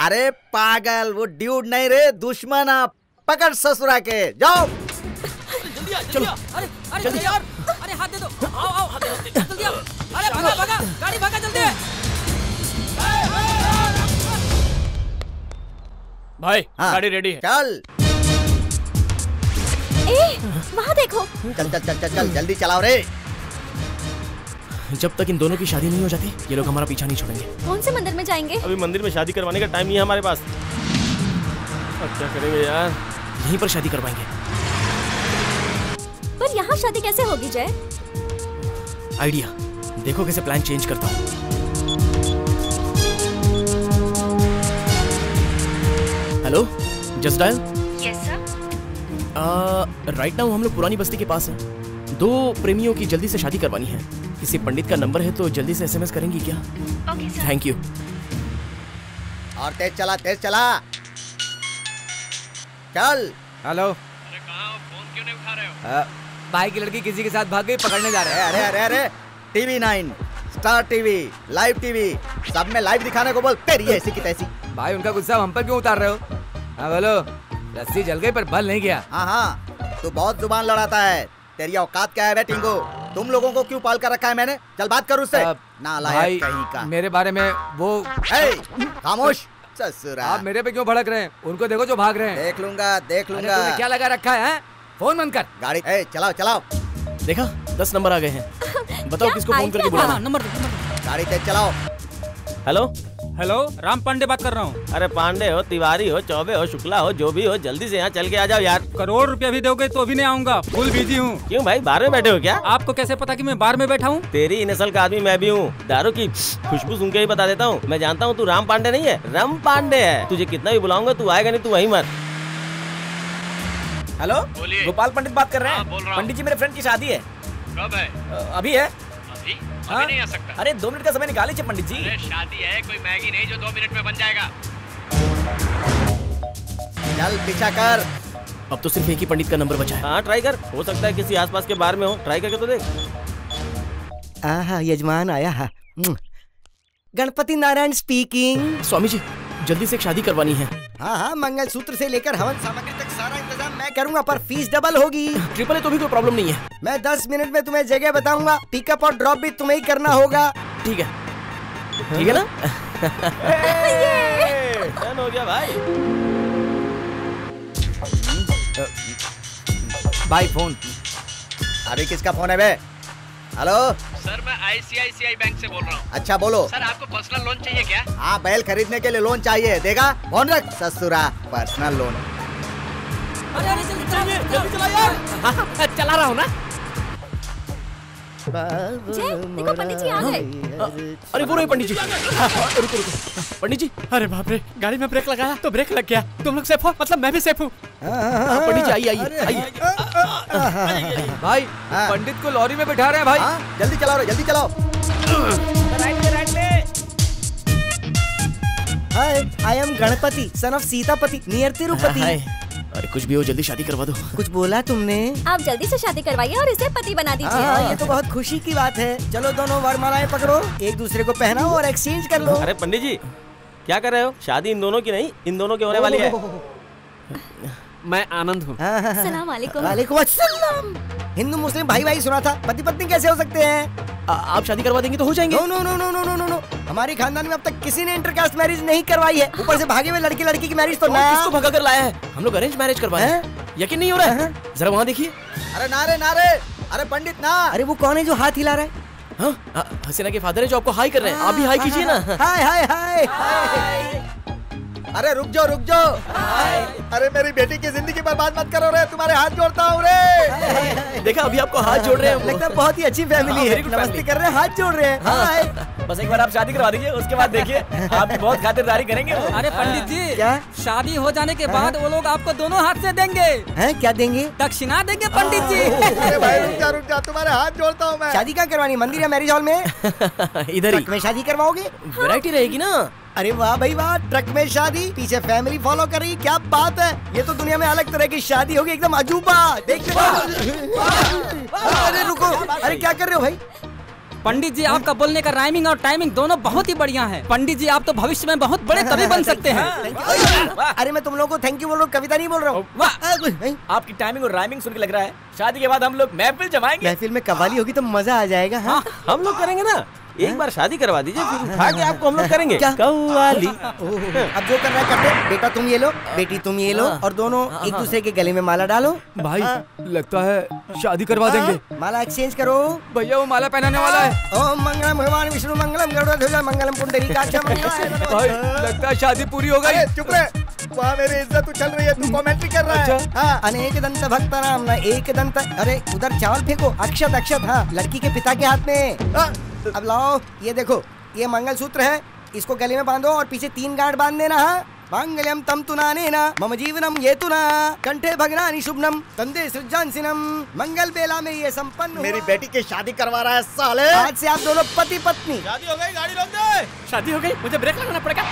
अरे पागल वो ड्यूड नहीं रे, दुश्मन। आप पकड़ ससुरा के, जाओ। चलो। अरे अरे यार, अरे हाथ दे दो। आओ आओ हाथ दे दो जल्दी। अरे भागा भागा, गाड़ी भागा जल्दी। भाई गाड़ी रेडी है, चल। ए वहाँ देखो। चल चल चल चल जल्दी चलाओ रे। जब तक इन दोनों की शादी नहीं हो जाती ये लोग हमारा पीछा नहीं छोड़ेंगे। कौन से मंदिर में जाएंगे? अभी मंदिर में शादी करवाने का टाइम नहीं है हमारे पास। अब क्या करेंगे यार? यहीं पर शादी करवाएंगे। पर यहाँ शादी कैसे होगी जय? आइडिया, देखो कैसे प्लान चेंज करता हूँ। Hello, just dial. Yes sir. Right now हम लोग पुरानी बस्ती के पास हैं। दो प्रेमियों की जल्दी से शादी करवानी है। किसी पंडित का नंबर है तो जल्दी से एसएमएस करेंगी क्या? Okay sir. Thank you. और तेज चला, तेज चला। चल। हेलो। अरे कहाँ हो? फोन क्यों नहीं उठा रहे हो? भाई की लड़की किसी के साथ भाग गई, पकड़ने जा रहे हैं। अरे अरे अरे, TV nine, Star TV, live TV, सब में लाइव दिखाने को बोल। तेरी ऐसी की तैसी। भाई उनका गुस्सा हम पर क्यों उतार रहे हो? हाँ बोलो। रस्सी जल गई पर बल नहीं गया। हाँ हाँ, तू बहुत जुबान लड़ाता है, तेरी औकात क्या है बे टिंगो? तुम लोगों को क्यों पाल कर रखा है मैंने? चल बात कर उससे। नालायक कहीं का। मेरे बारे में वो। खामोश। ससुरा आप मेरे पे क्यों भड़क रहे हैं? उनको देखो जो भाग रहे हैं। देख लूंगा देख लूंगा। क्या लगा रखा है? फोन बंद कर। गाड़ी ए, चलाओ चलाओ। देखा दस नंबर आ गए हैं। बताओ किसको फोन करके बुलाना? नंबर गाड़ी तेज चलाओ। हेलो हेलो, राम पांडे बात कर रहा हूँ। अरे पांडे हो, तिवारी हो, चौबे हो, शुक्ला हो, जो भी हो, जल्दी से यहाँ चल के आ जाओ यार। करोड़ रुपया भी दोगे तो भी नहीं आऊँगा, फुल बिजी हूँ। क्यों भाई, बार में बैठे हो क्या? आपको कैसे पता कि मैं बार में बैठा हूँ? तेरी नस्ल का आदमी मैं भी हूँ, दारू की खुशबू सुन के ही बता देता हूँ। मैं जानता हूँ तू राम पांडे नहीं है, राम पांडे है। तुझे कितना भी बुलाऊंगा तू आएगा नहीं, तू वहीं मर। हेलो, गोपाल पंडित बात कर रहे हैं। पंडित जी मेरे फ्रेंड की शादी है। कब है? अभी है। अभी? अभी नहीं आ सकता। अरे दो मिनट का समय निकालिए पंडित जी। अरे शादी है, कोई मैगी नहीं जो दो मिनट में बन जाएगा। चल पीछा कर। अब तो सिर्फ एक ही पंडित का नंबर बचा है। हाँ ट्राई कर, हो सकता है किसी आसपास के बार में हो, ट्राई करके तो देख। आहा यजमान आया है। गणपति नारायण स्पीकिंग। स्वामी जी जल्दी से एक शादी करवानी है। हाँ हाँ, मंगल सूत्र से लेकर हवन सामग्री तक सारा इंतजाम मैं करूँगा, पर फीस डबल होगी। ट्रिपल है तो भी कोई प्रॉब्लम नहीं है। मैं दस मिनट में तुम्हें जगह बताऊंगा। पिकअप और ड्रॉप भी तुम्हें ही करना होगा। ठीक है ठीक है ना? हो गया भाई। भाई फोन। अरे किसका फोन है बे? हेलो सर, मैं आई सी आई सी आई बैंक से बोल रहा हूँ। अच्छा बोलो सर, आपको पर्सनल लोन चाहिए क्या? हाँ, बैल खरीदने के लिए लोन चाहिए। देगा? फोन रख ससुरा, पर्सनल लोन। अरे जल्दी चला यार। हाँ चला रहा हूँ ना। जय, देखो पंडित जी आ गए। अरे वो रहे पंडित जी। रुको रुको पंडित जी। अरे बाप रे, गाड़ी में ब्रेक लगाया तो ब्रेक लग गया। तुम लोग सेफ हो, मतलब मैं भी सेफ हूँ। पंडित जी आइए आइए। भाई पंडित को लॉरी में बैठा रहे हैं भाई। जल्दी चलाओ जल्दी चलाओ। I am Ganpati son of Sitapati near Tirupati. अरे कुछ भी हो, जल्दी शादी करवा दो। कुछ बोला तुमने? आप जल्दी से शादी करवाइए और इसे पति बना दीजिए। ये तो बहुत खुशी की बात है। चलो दोनों वरमालाएं पकड़ो, एक दूसरे को पहनाओ और एक्सचेंज कर लो। अरे पंडित जी क्या कर रहे हो? शादी इन दोनों की नहीं, इन दोनों की होने वाली है। मैं आनंद हूँ। सलाम अलैकुम। वालेकुम अस्सलाम। हिंदू मुस्लिम भाई भाई सुना था, पति पत्नी कैसे हो सकते हैं? आप शादी करवा देंगे तो हो जाएंगे। No no no no no no no, हमारे खानदान में अब तक किसी ने इंटरकास्ट मैरिज नहीं करवाई है। ऊपर से भागे हुए लड़के लड़की की मैरिज तो नया। किसको भगा कर लाया है? हम लोग अरेंज मैरिज करवाए हैं। यकीन नहीं हो रहा है, जरा वहाँ देखिए। अरे नारे नारे, अरे पंडित ना। अरे वो कौन है जो हाथ हिला रहा है? हाँ हसीना के फादर है जो आपको हाई कर रहे हैं। आप भी हाई कीजिए ना। हाय हाय हाय। अरे रुक जाओ रुक जाओ। अरे मेरी बेटी की जिंदगी बर्बाद मत करो रे, तुम्हारे हाथ जोड़ता हूँ रे। देखा अभी आपको हाथ जोड़ रहे हैं। लगता है बहुत ही अच्छी फैमिली है। नमस्ते कर रहे हैं, हाथ जोड़ रहे हैं। हाँ बस एक बार आप शादी करवा दीजिए, उसके बाद देखिए आप बहुत खातिरदारी करेंगे। अरे पंडित जी क्या शादी हो जाने के बाद वो लोग आपको दोनों हाथ से देंगे। क्या देंगे? दक्षिणा देंगे पंडित जी। रुक जा रुक जा, तुम्हारे हाथ जोड़ता हूँ मैं। शादी क्या करवानी, मंदिर या मैरिज हॉल में? इधर में शादी करवाओगे, वैरायटी रहेगी ना। अरे वाह भाई वाह, ट्रक में शादी, पीछे फैमिली फॉलो कर रही, क्या बात है। ये तो दुनिया में अलग तरह की शादी होगी, एकदम अजूबा। देखिए अरे रुको, अरे क्या कर रहे हो भाई? पंडित जी आपका बोलने का राइमिंग और टाइमिंग दोनों बहुत ही बढ़िया है। पंडित जी आप तो भविष्य में बहुत बड़े कवि बन सकते हैं। अरे मैं तुम लोगों को थैंक यू बोल रहा हूँ, कविता नहीं बोल रहा हूँ। आपकी टाइमिंग और राइमिंग सुन के लग रहा है शादी के बाद हम लोग महफिल जमाएंगे। महफिल में कवाली होगी तो मजा आ जाएगा। हम लोग करेंगे ना, एक बार शादी करवा दीजिए फिर उठा के आपको हम लोग करेंगे कव्वाली। अब जो करना करते, बेटा तुम ये लो, बेटी तुम ये लो, और दोनों एक दूसरे के गले में माला डालो। भाई लगता है शादी करवा देंगे। माला एक्सचेंज करो भैया, वो माला पहनाने वाला है। ओम मंगलम भगवान विष्णु मंगलम गरुड़ मंगलम पुंडरीकाक्षम। भाई लगता है शादी पूरी हो गई। चुप रहे, वहाँ मेरी इज्जत उछल रही है, तू कमेंट कर रहा है। अनेक दंत भक्त राम ना एक दंत। अरे उधर चावल फेंको, अक्षत अक्षत। हाँ लड़की के पिता के हाथ में। अब लाओ ये देखो, ये मंगलसूत्र है, इसको गले में बांधो और पीछे तीन गांठ बांध देना। हाँ मंगलम तम तुनाने ना मम जीवनम ये तुना कंठे भगनानि शुभनम तंदे सृजांसिनम मंगल बेला में ये संपन्न। मेरी बेटी की शादी करवा रहा है साले। आज से आप दोनों पति पत्नी। शादी हो गई, गाड़ी रोक दे। शादी हो गई, मुझे ब्रेक लगाना पड़ेगा।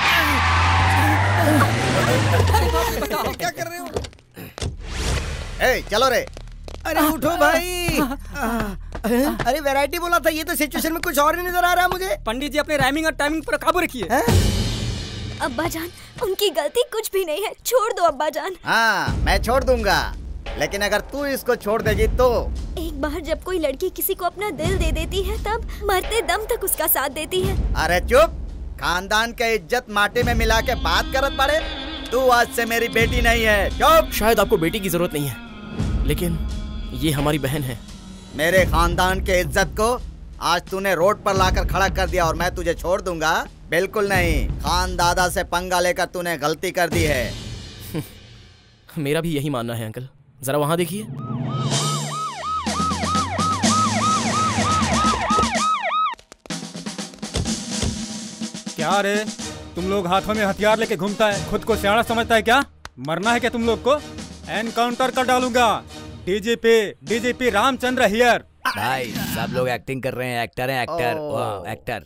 क्या कर रहे हो? चलो रे। अरे उठो भाई। अरे वैरायटी बोला था, ये तो सिचुएशन में कुछ और ही नजर आ रहा है मुझे। पंडित जी अपने राइमिंग और टाइमिंग पर काबू रखिए। अब्बा जान उनकी गलती कुछ भी नहीं है, छोड़ दो अब्बा जान। हाँ मैं छोड़ दूंगा, लेकिन अगर तू इसको छोड़ देगी तो। एक बार जब कोई लड़की किसी को अपना दिल दे देती है तब मरते दम तक उसका साथ देती है। अरे चुप, खानदान के इज्जत माटे में मिला के बात करत पड़े। तू आज से मेरी बेटी नहीं है। चुप। शायद आपको बेटी की जरूरत नहीं है, लेकिन ये हमारी बहन है। मेरे खानदान के इज्जत को आज तूने रोड पर लाकर खड़ा कर दिया और मैं तुझे छोड़ दूंगा? बिल्कुल नहीं। खान दादा से पंगा लेकर तूने गलती कर दी है। मेरा भी यही मानना है अंकल, जरा वहां देखिए। क्या रे तुम लोग हाथों में हथियार लेके घूमता है, खुद को सियाना समझता है क्या? मरना है क्या तुम लोग को? एनकाउंटर कर डालूंगा। DGP DGP Ramchandra here. भाई सब लोग एक्टिंग कर रहे हैं, एक्टर हैं एक्टर। वाह एक्टर।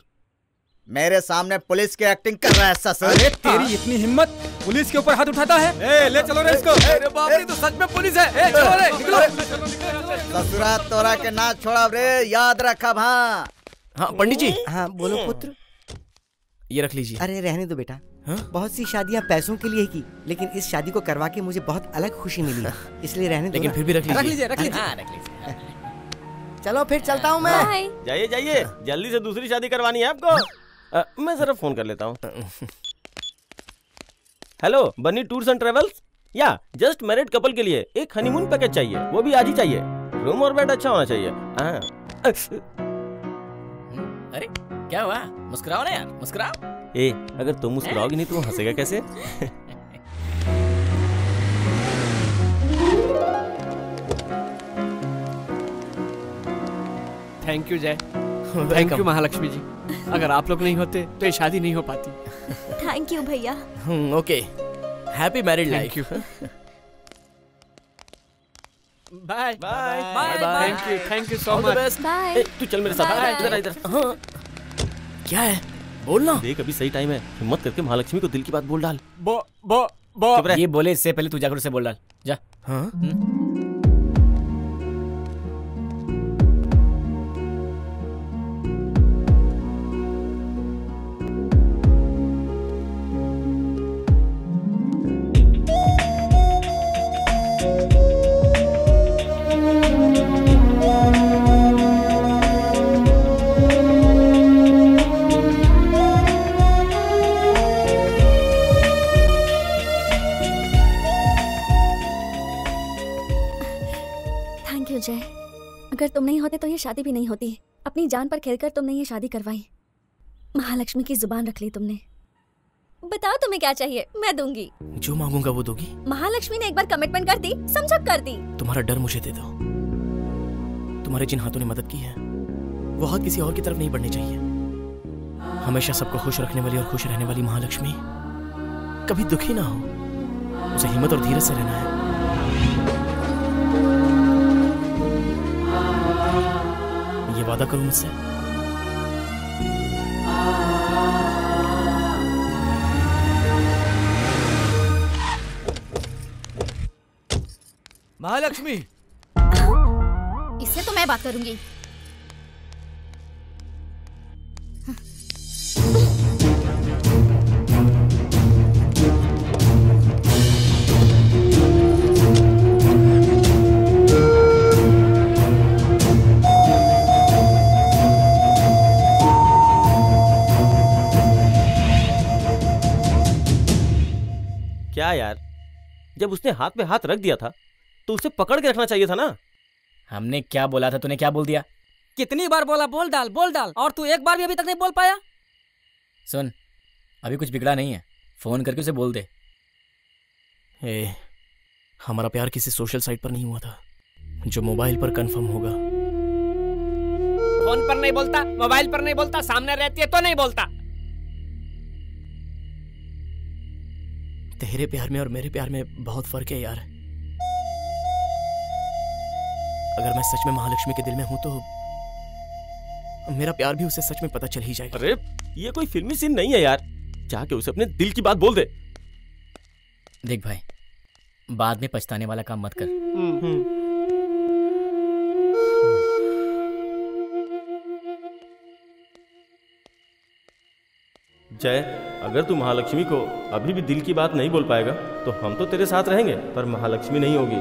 मेरे सामने पुलिस की एक्टिंग कर रहा है ससुर। अरे तेरी इतनी हिम्मत, पुलिस के ऊपर हाथ उठाता है। ए, ले चलो रे इसको। अरे बाप रे, तो सच में पुलिस है। ए, चलो रे निकलो। ससुरा तोरा के ना छोड़ा रे, याद रखा। हाँ हाँ पंडित जी। हाँ बोलो पुत्र। ये रख लीजिए। अरे रहने दो बेटा। हा? बहुत सी शादियां पैसों के लिए की, लेकिन इस शादी को करवा के मुझे बहुत अलग खुशी मिली, इसलिए रहने दो। लेकिन फिर भी रख लीजिए रख लीजिए। चलो फिर चलता हूँ मैं। जाइए जाइए, जल्दी से दूसरी शादी करवानी है आपको। आ, मैं जरा फोन कर लेता हूँ। हेलो बनी टूर्स एंड ट्रेवल्स, या जस्ट मैरिड कपल के लिए एक हनीमून पैकेज चाहिए, वो भी आज ही चाहिए। रूम और बेड अच्छा होना चाहिए। अरे क्या हुआ, मुस्कुराओ ना यार, मुस्कुराओ। ए, अगर तुम मुस्कुराओगी नहीं तो हंसेगा कैसे? Thank you Jay, thank you Mahalakshmi ji. अगर आप लोग नहीं होते तो ये शादी नहीं हो पाती। थैंक यू भैया। Okay, happy married life. Bye bye bye. Thank you, thank you so much. Bye. तू चल मेरे साथ, इधर इधर। हाँ, क्या है, बोलना। देख अभी सही टाइम है, हिम्मत करके महालक्ष्मी को दिल की बात बोल डाल। बो बो बो ये बोले इससे पहले तू जाकर उसे बोल डाल जा। हाँ जय, अगर तुम नहीं होते तो ये शादी भी नहीं होती। अपनी जान पर खेलकर तुमने ये शादी करवाई। महालक्ष्मी की जुबान रख ली तुमने। बताओ तुम्हें क्या चाहिए, मैं दूंगी। जो मांगूंगा वो दोगी। महालक्ष्मी ने एक बार कमिटमेंट कर दी, समझौता कर दी। तुम्हारा डर मुझे दे दो। तुम्हारे जिन हाथों ने मदद की है वो हाथ किसी और की तरफ नहीं बढ़ने चाहिए। हमेशा सबको खुश रखने वाली और खुश रहने वाली महालक्ष्मी कभी दुखी ना हो। उसे हिम्मत और धीरज से रहना है। ये वादा करूं मुझसे? महालक्ष्मी, इससे तो मैं बात करूंगी। क्या यार, जब उसने हाथ पे हाथ रख दिया था तो उसे पकड़ के रखना चाहिए था ना। हमने क्या बोला था, तूने क्या बोल दिया? कितनी बार बोला बोल डाल बोल डाल, और तू एक बार भी अभी तक नहीं बोल पाया। सुन, अभी कुछ बिगड़ा नहीं है, फोन करके उसे बोल दे। ए, हमारा प्यार किसी सोशल साइट पर नहीं हुआ था जो मोबाइल पर कंफर्म होगा। फोन पर नहीं बोलता, मोबाइल पर नहीं बोलता, सामने रहती है तो नहीं बोलता। तेरे प्यार में और मेरे प्यार में बहुत फर्क है यार। अगर मैं सच में महालक्ष्मी के दिल में हूं तो मेरा प्यार भी उसे सच में पता चल ही जाएगा। अरे ये कोई फिल्मी सीन नहीं है यार, जाके उसे अपने दिल की बात बोल दे। देख भाई, बाद में पछताने वाला काम मत कर। जय, अगर तू महालक्ष्मी को अभी भी दिल की बात नहीं बोल पाएगा तो हम तो तेरे साथ रहेंगे, पर महालक्ष्मी नहीं होगी।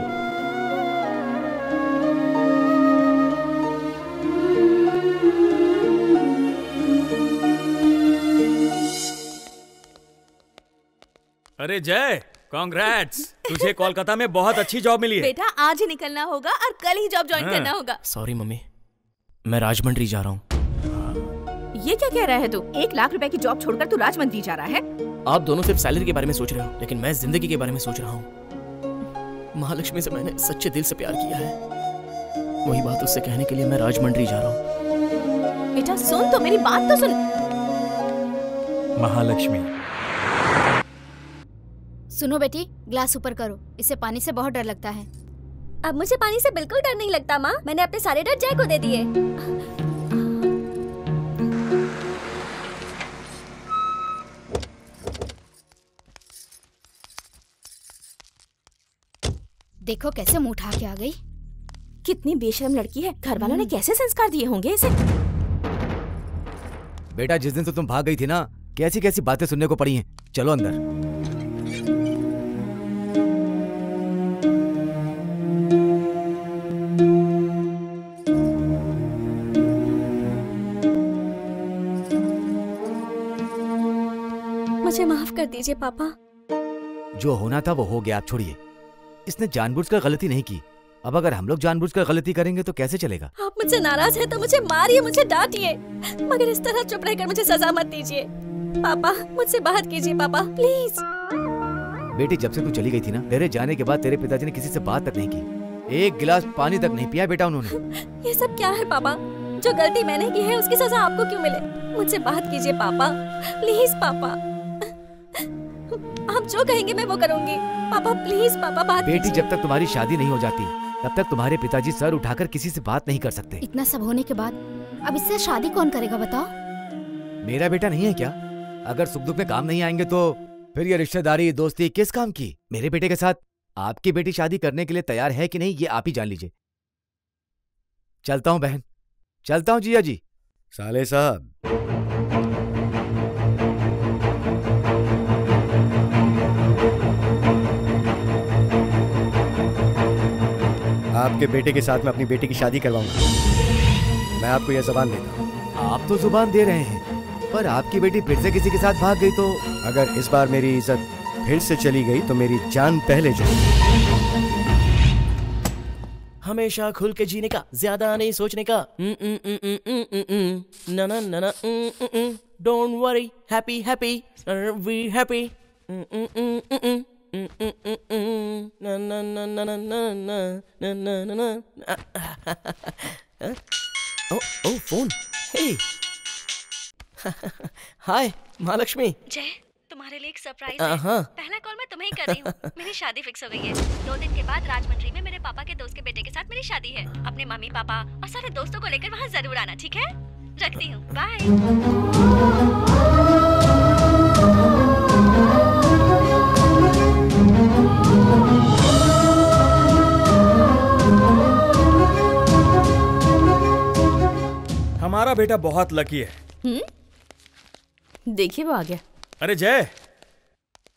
अरे जय, कांग्रेट्स, तुझे कोलकाता में बहुत अच्छी जॉब मिली है। बेटा आज ही निकलना होगा और कल ही जॉब ज्वाइन हाँ। करना होगा। सॉरी मम्मी, मैं राजमंड्री जा रहा हूँ। ये क्या कह रहा है तू? एक लाख रुपए की जॉब छोड़कर तू राजमंद्री जा रहा है? आप दोनों सिर्फ सैलरी के बारे में सोच रहे हो, लेकिन मैं जिंदगी के बारे में सोच रहा हूँ। महालक्ष्मी से मैंने सच्चे दिल से प्यार किया है, वही बात उससे कहने के लिए मैं राजमंद्री जा रहा हूँ। बेटा सुन तो, मेरी बात तो सुन। महालक्ष्मी, सुनो बेटी, ग्लास ऊपर करो, इसे पानी से बहुत डर लगता है। अब मुझे पानी से बिल्कुल डर नहीं लगता माँ, मैंने अपने सारे डर जय को दे दिए। देखो कैसे मुंह उठा के आ गई। कितनी बेशर्म लड़की है, घर वालों ने कैसे संस्कार दिए होंगे इसे। बेटा जिस दिन से तुम भाग गई थी ना, कैसी कैसी बातें सुनने को पड़ी हैं। चलो अंदर। मुझे माफ कर दीजिए पापा। जो होना था वो हो गया, आप छोड़िए। इसने जानबूझकर गलती नहीं की। अब अगर हम लोग जानबूझकर गलती करेंगे तो कैसे चलेगा? आप मुझसे नाराज हैं तो मुझे मारिए, मुझे डांटिए, मगर इस तरह चुप रहकर मुझे सजा मत दीजिए। पापा मुझसे बात कीजिए, पापा प्लीज। बेटी जब से तू चली गई थी ना, तेरे जाने के बाद तेरे पिताजी ने किसी से बात तक नहीं की, एक गिलास पानी तक नहीं पिया बेटा उन्होंने। ये सब क्या है पापा? जो गलती मैंने की है उसकी सजा आपको क्यों मिले? मुझसे बात कीजिए पापा प्लीज। पापा आप जो कहेंगे मैं वो करूंगी। पापा प्लीज पापा बात। बेटी जब तक तुम्हारी शादी नहीं हो जाती तब तक तुम्हारे पिताजी सर उठाकर किसी से बात नहीं कर सकते। इतना सब होने के बाद अब इससे शादी कौन करेगा बताओ? मेरा बेटा नहीं है क्या? अगर सुख दुख में काम नहीं आएंगे तो फिर ये रिश्तेदारी दोस्ती किस काम की? मेरे बेटे के साथ आपकी बेटी शादी करने के लिए तैयार है कि नहीं ये आप ही जान लीजिए। चलता हूँ बहन, चलता हूँ जिया जी। साले साहब आपके बेटे के साथ मैं अपनी बेटी की शादी करवाऊंगा, मैं आपको यह जुबान देता हूँ। आप तो जुबान दे रहे हैं, पर आपकी बेटी फिर से किसी के साथ भाग गई तो? अगर इस बार मेरी इज्जत फिर से चली गई तो मेरी जान पहले जाएगी। हमेशा खुल के जीने का, ज्यादा नहीं सोचने का। ना ना ना ना don't worry, happy happy we happy ना ना ना ना ना ना ना ना ना। ओ ओ phone. Hey hi Mahalakshmi. Jay, तुम्हारे लिए एक सरप्राइज है। पहला कॉल मैं तुम्हें ही कर रही हूँ। मेरी शादी फिक्स हो गई है, दो दिन के बाद राजमंड्री में मेरे पापा के दोस्त के बेटे के साथ मेरी शादी है। अपने मम्मी पापा और सारे दोस्तों को लेकर वहाँ जरूर आना, ठीक है? रखती हूँ, बाय। हमारा बेटा बहुत लकी है। हम्म, देखिए वो आ गया। अरे जय,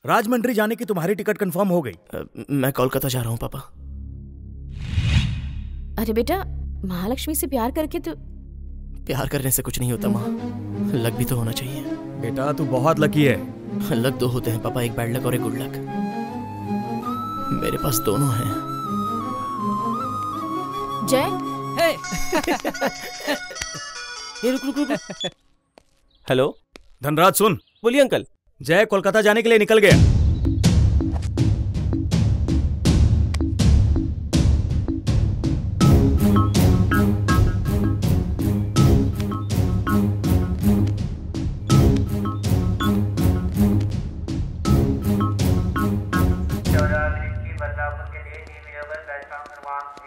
राजमंड्री जाने की तुम्हारी टिकट कंफर्म हो गई। आ, मैं कोलकाता जा रहा हूँ पापा। अरे बेटा, महालक्ष्मी से प्यार करके तो। प्यार करने से कुछ नहीं होता माँ, लक भी तो होना चाहिए। बेटा तू बहुत लकी है। लक दो होते हैं पापा, एक बैड लक और एक गुड लक। मेरे पास दोनों हैं। जय ये रुक रुक रुक। हेलो धनराज, सुन। बोलिए अंकल। जय कोलकाता जाने के लिए निकल गया। की बदलाव के लिए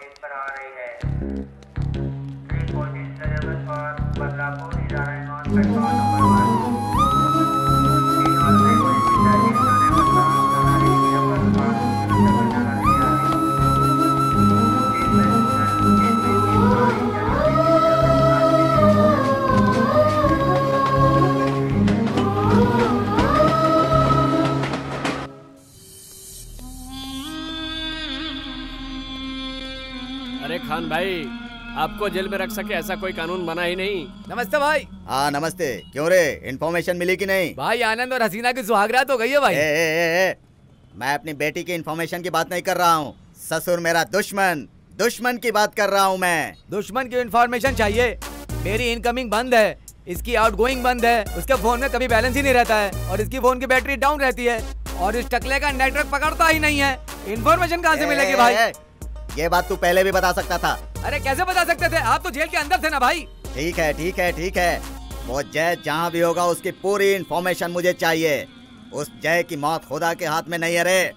एक पर आ रही है। अरे खान भाई, आपको जेल में रख सके ऐसा कोई कानून बना ही नहीं। नमस्ते भाई। हाँ नमस्ते। क्यों रे, इन्फॉर्मेशन मिली कि नहीं? भाई आनंद और हसीना की सुहागरात हो गई है भाई। ए, ए, ए, ए, मैं अपनी बेटी की इन्फॉर्मेशन की बात नहीं कर रहा हूँ। ससुर मेरा दुश्मन, दुश्मन की बात कर रहा हूँ मैं। दुश्मन की इन्फॉर्मेशन चाहिए? मेरी इनकमिंग बंद है, इसकी आउटगोइंग बंद है, उसके फोन में कभी बैलेंस ही नहीं रहता है और इसकी फोन की बैटरी डाउन रहती है और इस टकले का नेटवर्क पकड़ता ही नहीं है। इन्फॉर्मेशन कहाँ से मिलेगी भाई? ये बात तू पहले भी बता सकता था। अरे कैसे बता सकते थे, आप तो जेल के अंदर थे ना भाई। ठीक है ठीक है ठीक है, वो जय जहाँ भी होगा उसकी पूरी इन्फॉर्मेशन मुझे चाहिए। उस जय की मौत खुदा के हाथ में नहीं है रे,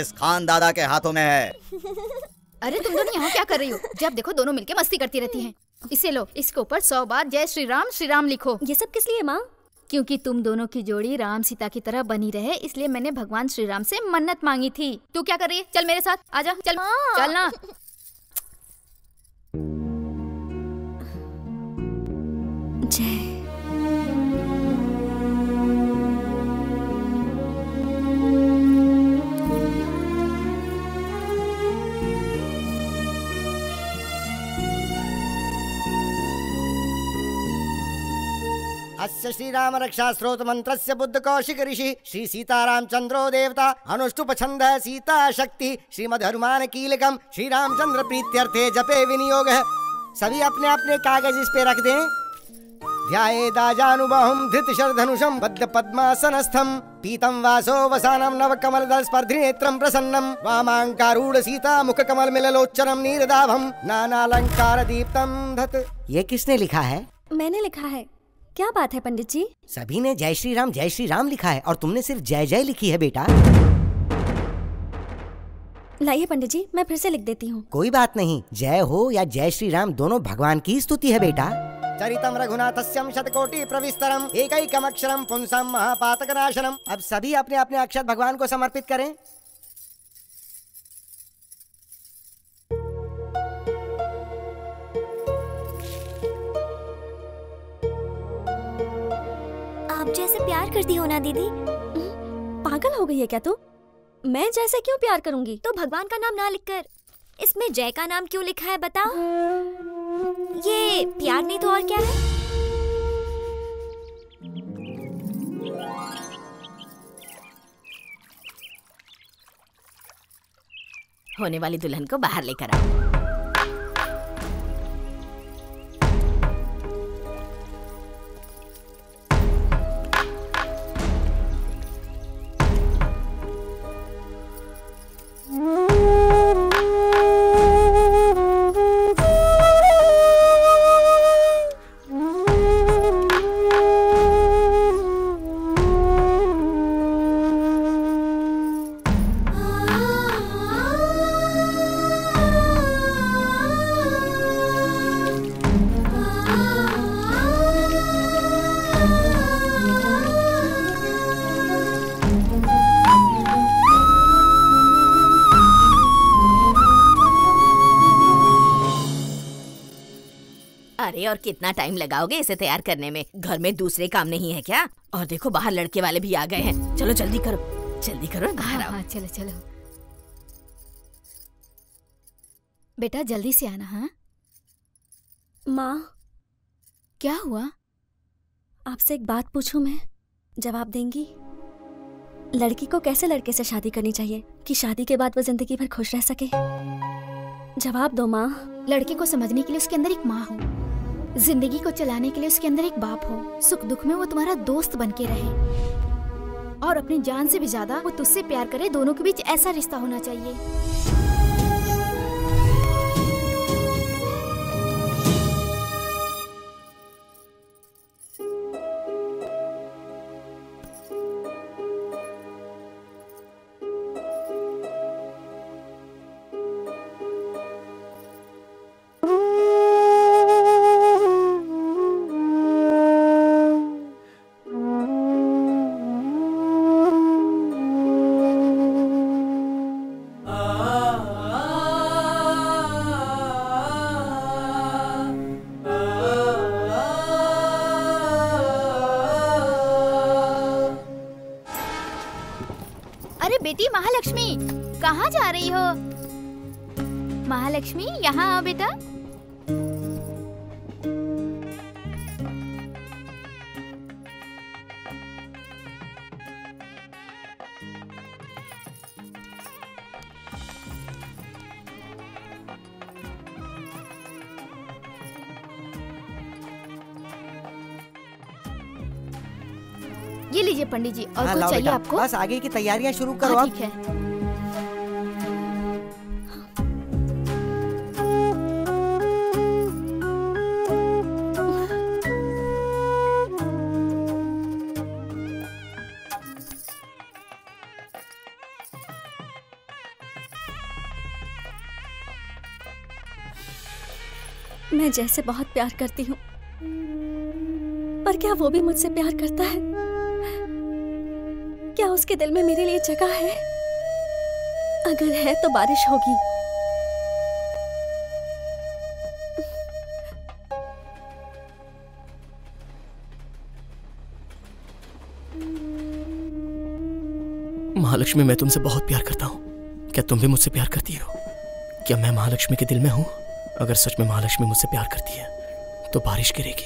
इस खान दादा के हाथों में है। अरे तुम दोनों यहाँ क्या कर रही हो? जब देखो दोनों मिलके मस्ती करती रहती हैं। इसे लो, इसके ऊपर सौ बार जय श्री राम श्री राम लिखो। ये सब किस लिए माँ? क्योंकि तुम दोनों की जोड़ी राम सीता की तरह बनी रहे इसलिए मैंने भगवान श्री राम से मन्नत मांगी थी। तू क्या कर रही है? चल मेरे साथ, आजा चल। चल ना। अस्य श्रीराम रक्षा स्रोत मंत्रस्य बुद्ध कौशिक ऋषि श्री सीताराम चंद्रो देवता अनुष्टुप छंद सीता शक्ति श्रीमद हनुमान कीलकम श्री रामचंद्र प्रीत्यर्थे जपे विनियोग है। सभी अपने अपने कागज इस पे रख दें। ध्यानुबाहुं धृतशरधनुषं बद्धपद्मासनस्थं पीतं वासो वसानं नवकमलदलस्पर्धिनेत्रं प्रसन्नं वामाङ्कारूढसीतामुखकमलमिललोच्चनं नीरदाभं नानालङ्कारदीप्तं धत्। ये किसने लिखा है? मैंने लिखा है। क्या बात है पंडित जी? सभी ने जय श्री राम जय श्री राम लिखा है और तुमने सिर्फ जय जय लिखी है बेटा। लाइए पंडित जी, मैं फिर से लिख देती हूँ। कोई बात नहीं, जय हो या जय श्री राम दोनों भगवान की स्तुति है बेटा। चरितम रघुनाथस्यम शतकोटि प्रविस्तरम एकैकमक्षरम पुंसम महापातकनाशनम। अब सभी अपने अपने अक्षर भगवान को समर्पित करें। आप जैसे प्यार करती हो ना दीदी। पागल हो गई है क्या तू? मैं जैसे क्यों प्यार करूंगी? तो भगवान का नाम ना लिखकर इसमें जय का नाम क्यों लिखा है बताओ? ये प्यार नहीं तो और क्या है? होने वाली दुल्हन को बाहर लेकर आओ। और कितना टाइम लगाओगे इसे तैयार करने में? घर में दूसरे काम नहीं है क्या? और देखो बाहर लड़के वाले भी आ गए हैं। चलो जल्दी करो, जल्दी करो बाहर आओ। हाँ, चलो चलो बेटा जल्दी से आना। हाँ माँ, क्या हुआ? आपसे एक बात पूछूं, मैं जवाब देंगी? लड़की को कैसे लड़के से शादी करनी चाहिए कि शादी के बाद वो जिंदगी भर खुश रह सके? जवाब दो माँ। लड़के को समझने के लिए उसके अंदर एक माँ हो, जिंदगी को चलाने के लिए उसके अंदर एक बाप हो, सुख दुख में वो तुम्हारा दोस्त बनके रहे और अपनी जान से भी ज्यादा वो तुझसे प्यार करे। दोनों के बीच ऐसा रिश्ता होना चाहिए। महालक्ष्मी कहाँ जा रही हो? महालक्ष्मी यहाँ आओ बेटा। ये लीजिए पंडित जी। और हाँ, कुछ चाहिए आपको? बस आगे की तैयारियां शुरू करो। हाँ, ठीक है। मैं जैसे बहुत प्यार करती हूँ, पर क्या वो भी मुझसे प्यार करता है? क्या उसके दिल में मेरे लिए जगह है? अगर है तो बारिश होगी। महालक्ष्मी मैं तुमसे बहुत प्यार करता हूँ। क्या तुम भी मुझसे प्यार करती हो? क्या मैं महालक्ष्मी के दिल में हूँ? अगर सच में महालक्ष्मी मुझसे प्यार करती है तो बारिश गिरेगी।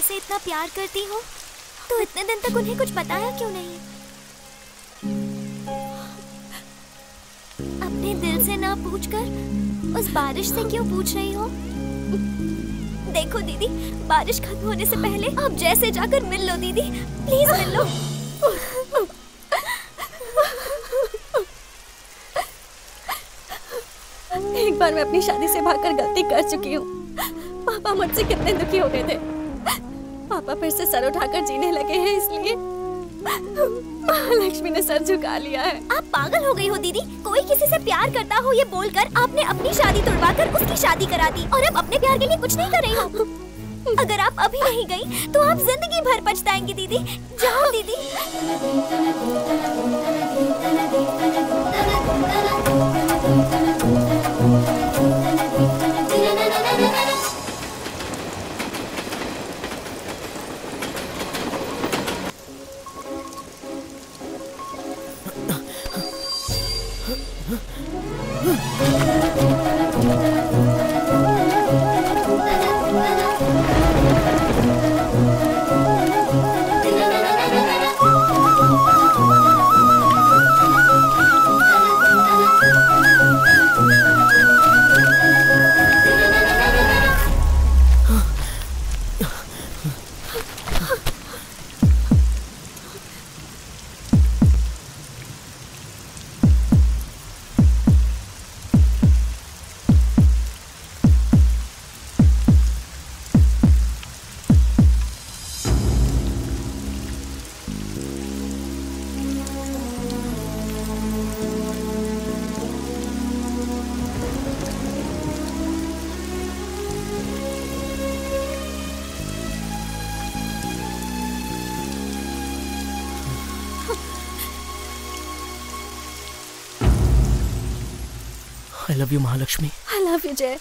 ऐसे इतना प्यार करती हो तो इतने दिन तक उन्हें कुछ बताया क्यों नहीं? अपने दिल से ना पूछकर उस बारिश से क्यों पूछ रही हो? देखो दीदी, बारिश खत्म होने से पहले आप जैसे जाकर मिल लो दीदी, प्लीज मिल लो। एक बार मैं अपनी शादी से भागकर गलती कर चुकी हूँ। पापा मुझसे कितने दुखी हो गए थे। पापा फिर से सर उठाकर जीने लगे हैं, इसलिए महालक्ष्मी ने सर झुका लिया है। आप पागल हो गई हो दीदी। कोई किसी से प्यार करता हो ये बोलकर आपने अपनी शादी तोड़वाकर उसकी शादी करा दी और अब अपने प्यार के लिए कुछ नहीं कर रही हो। अगर आप अभी नहीं गई तो आप जिंदगी भर पछताएंगी दीदी। जाओ दीदी। I love you, Mahalakshmi. I love you, Jay.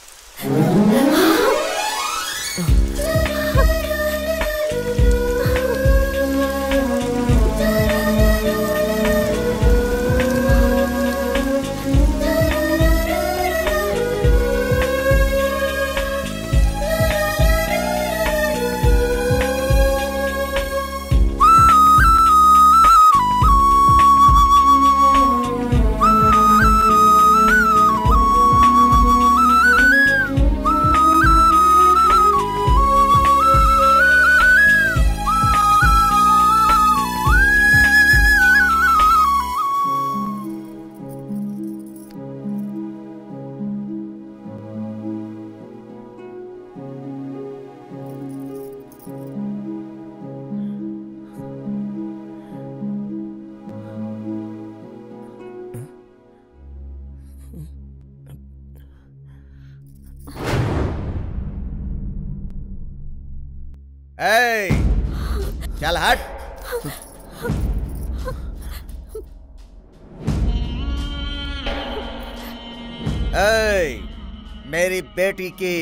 बेटी की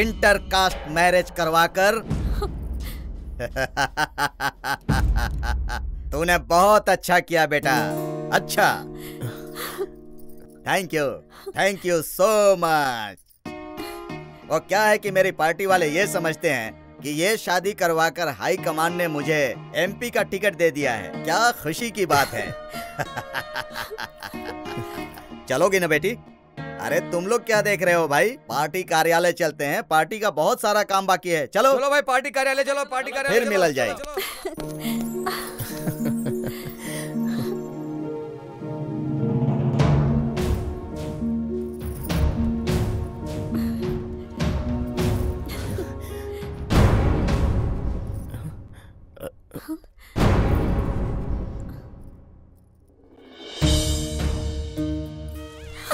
इंटरकास्ट मैरिज करवाकर तूने बहुत अच्छा किया बेटा, अच्छा। Thank you, thank you so much. वो क्या है कि मेरी पार्टी वाले ये समझते हैं कि ये शादी करवाकर हाई कमान ने मुझे एमपी का टिकट दे दिया है। क्या खुशी की बात है। चलोगी ना बेटी? अरे तुम लोग क्या देख रहे हो भाई, पार्टी कार्यालय चलते हैं, पार्टी का बहुत सारा काम बाकी है। चलो चलो भाई पार्टी कार्यालय चलो, पार्टी कार्यालय फिर मिल जाएगी।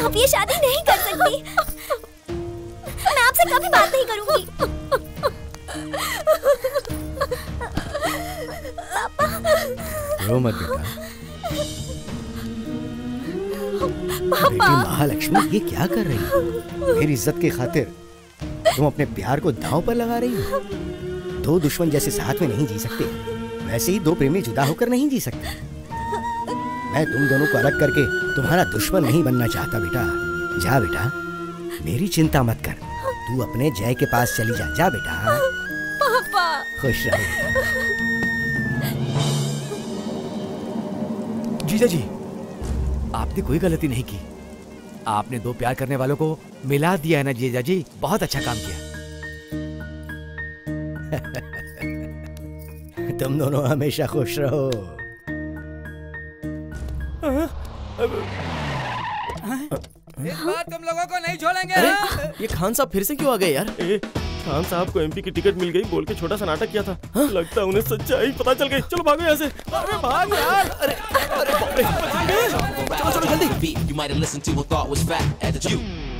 आप ये शादी नहीं कर सकती। मैं आपसे कभी बात नहीं करूंगी। पापा। रो मत बेटा। बेटी महालक्ष्मी ये क्या कर रही हो? मेरी इज्जत की खातिर तुम अपने प्यार को दांव पर लगा रही हो। दो दुश्मन जैसे साथ में नहीं जी सकते, वैसे ही दो प्रेमी जुदा होकर नहीं जी सकते। मैं तुम दोनों को अलग करके तुम्हारा दुश्मन नहीं बनना चाहता बेटा। जा बेटा, मेरी चिंता मत कर, तू अपने जय के पास चली जा। जा बेटा। पापा। खुश रहो। जीजा जी, आपने कोई गलती नहीं की। आपने दो प्यार करने वालों को मिला दिया है ना जीजा जी, बहुत अच्छा काम किया। तुम दोनों हमेशा खुश रहो। इस बार तुम लोगों को नहीं छोड़ेंगे। ये खान साहब फिर से क्यों आ गए यार? ए, खान साहब को एमपी की टिकट मिल गई बोल के छोटा सा नाटक किया था। हा? लगता उन्हें सच्चाई पता चल गई। चलो भागो यहाँ से। अरे भाग यार। अरे अरे बाप रे, चलो चलो जल्दी।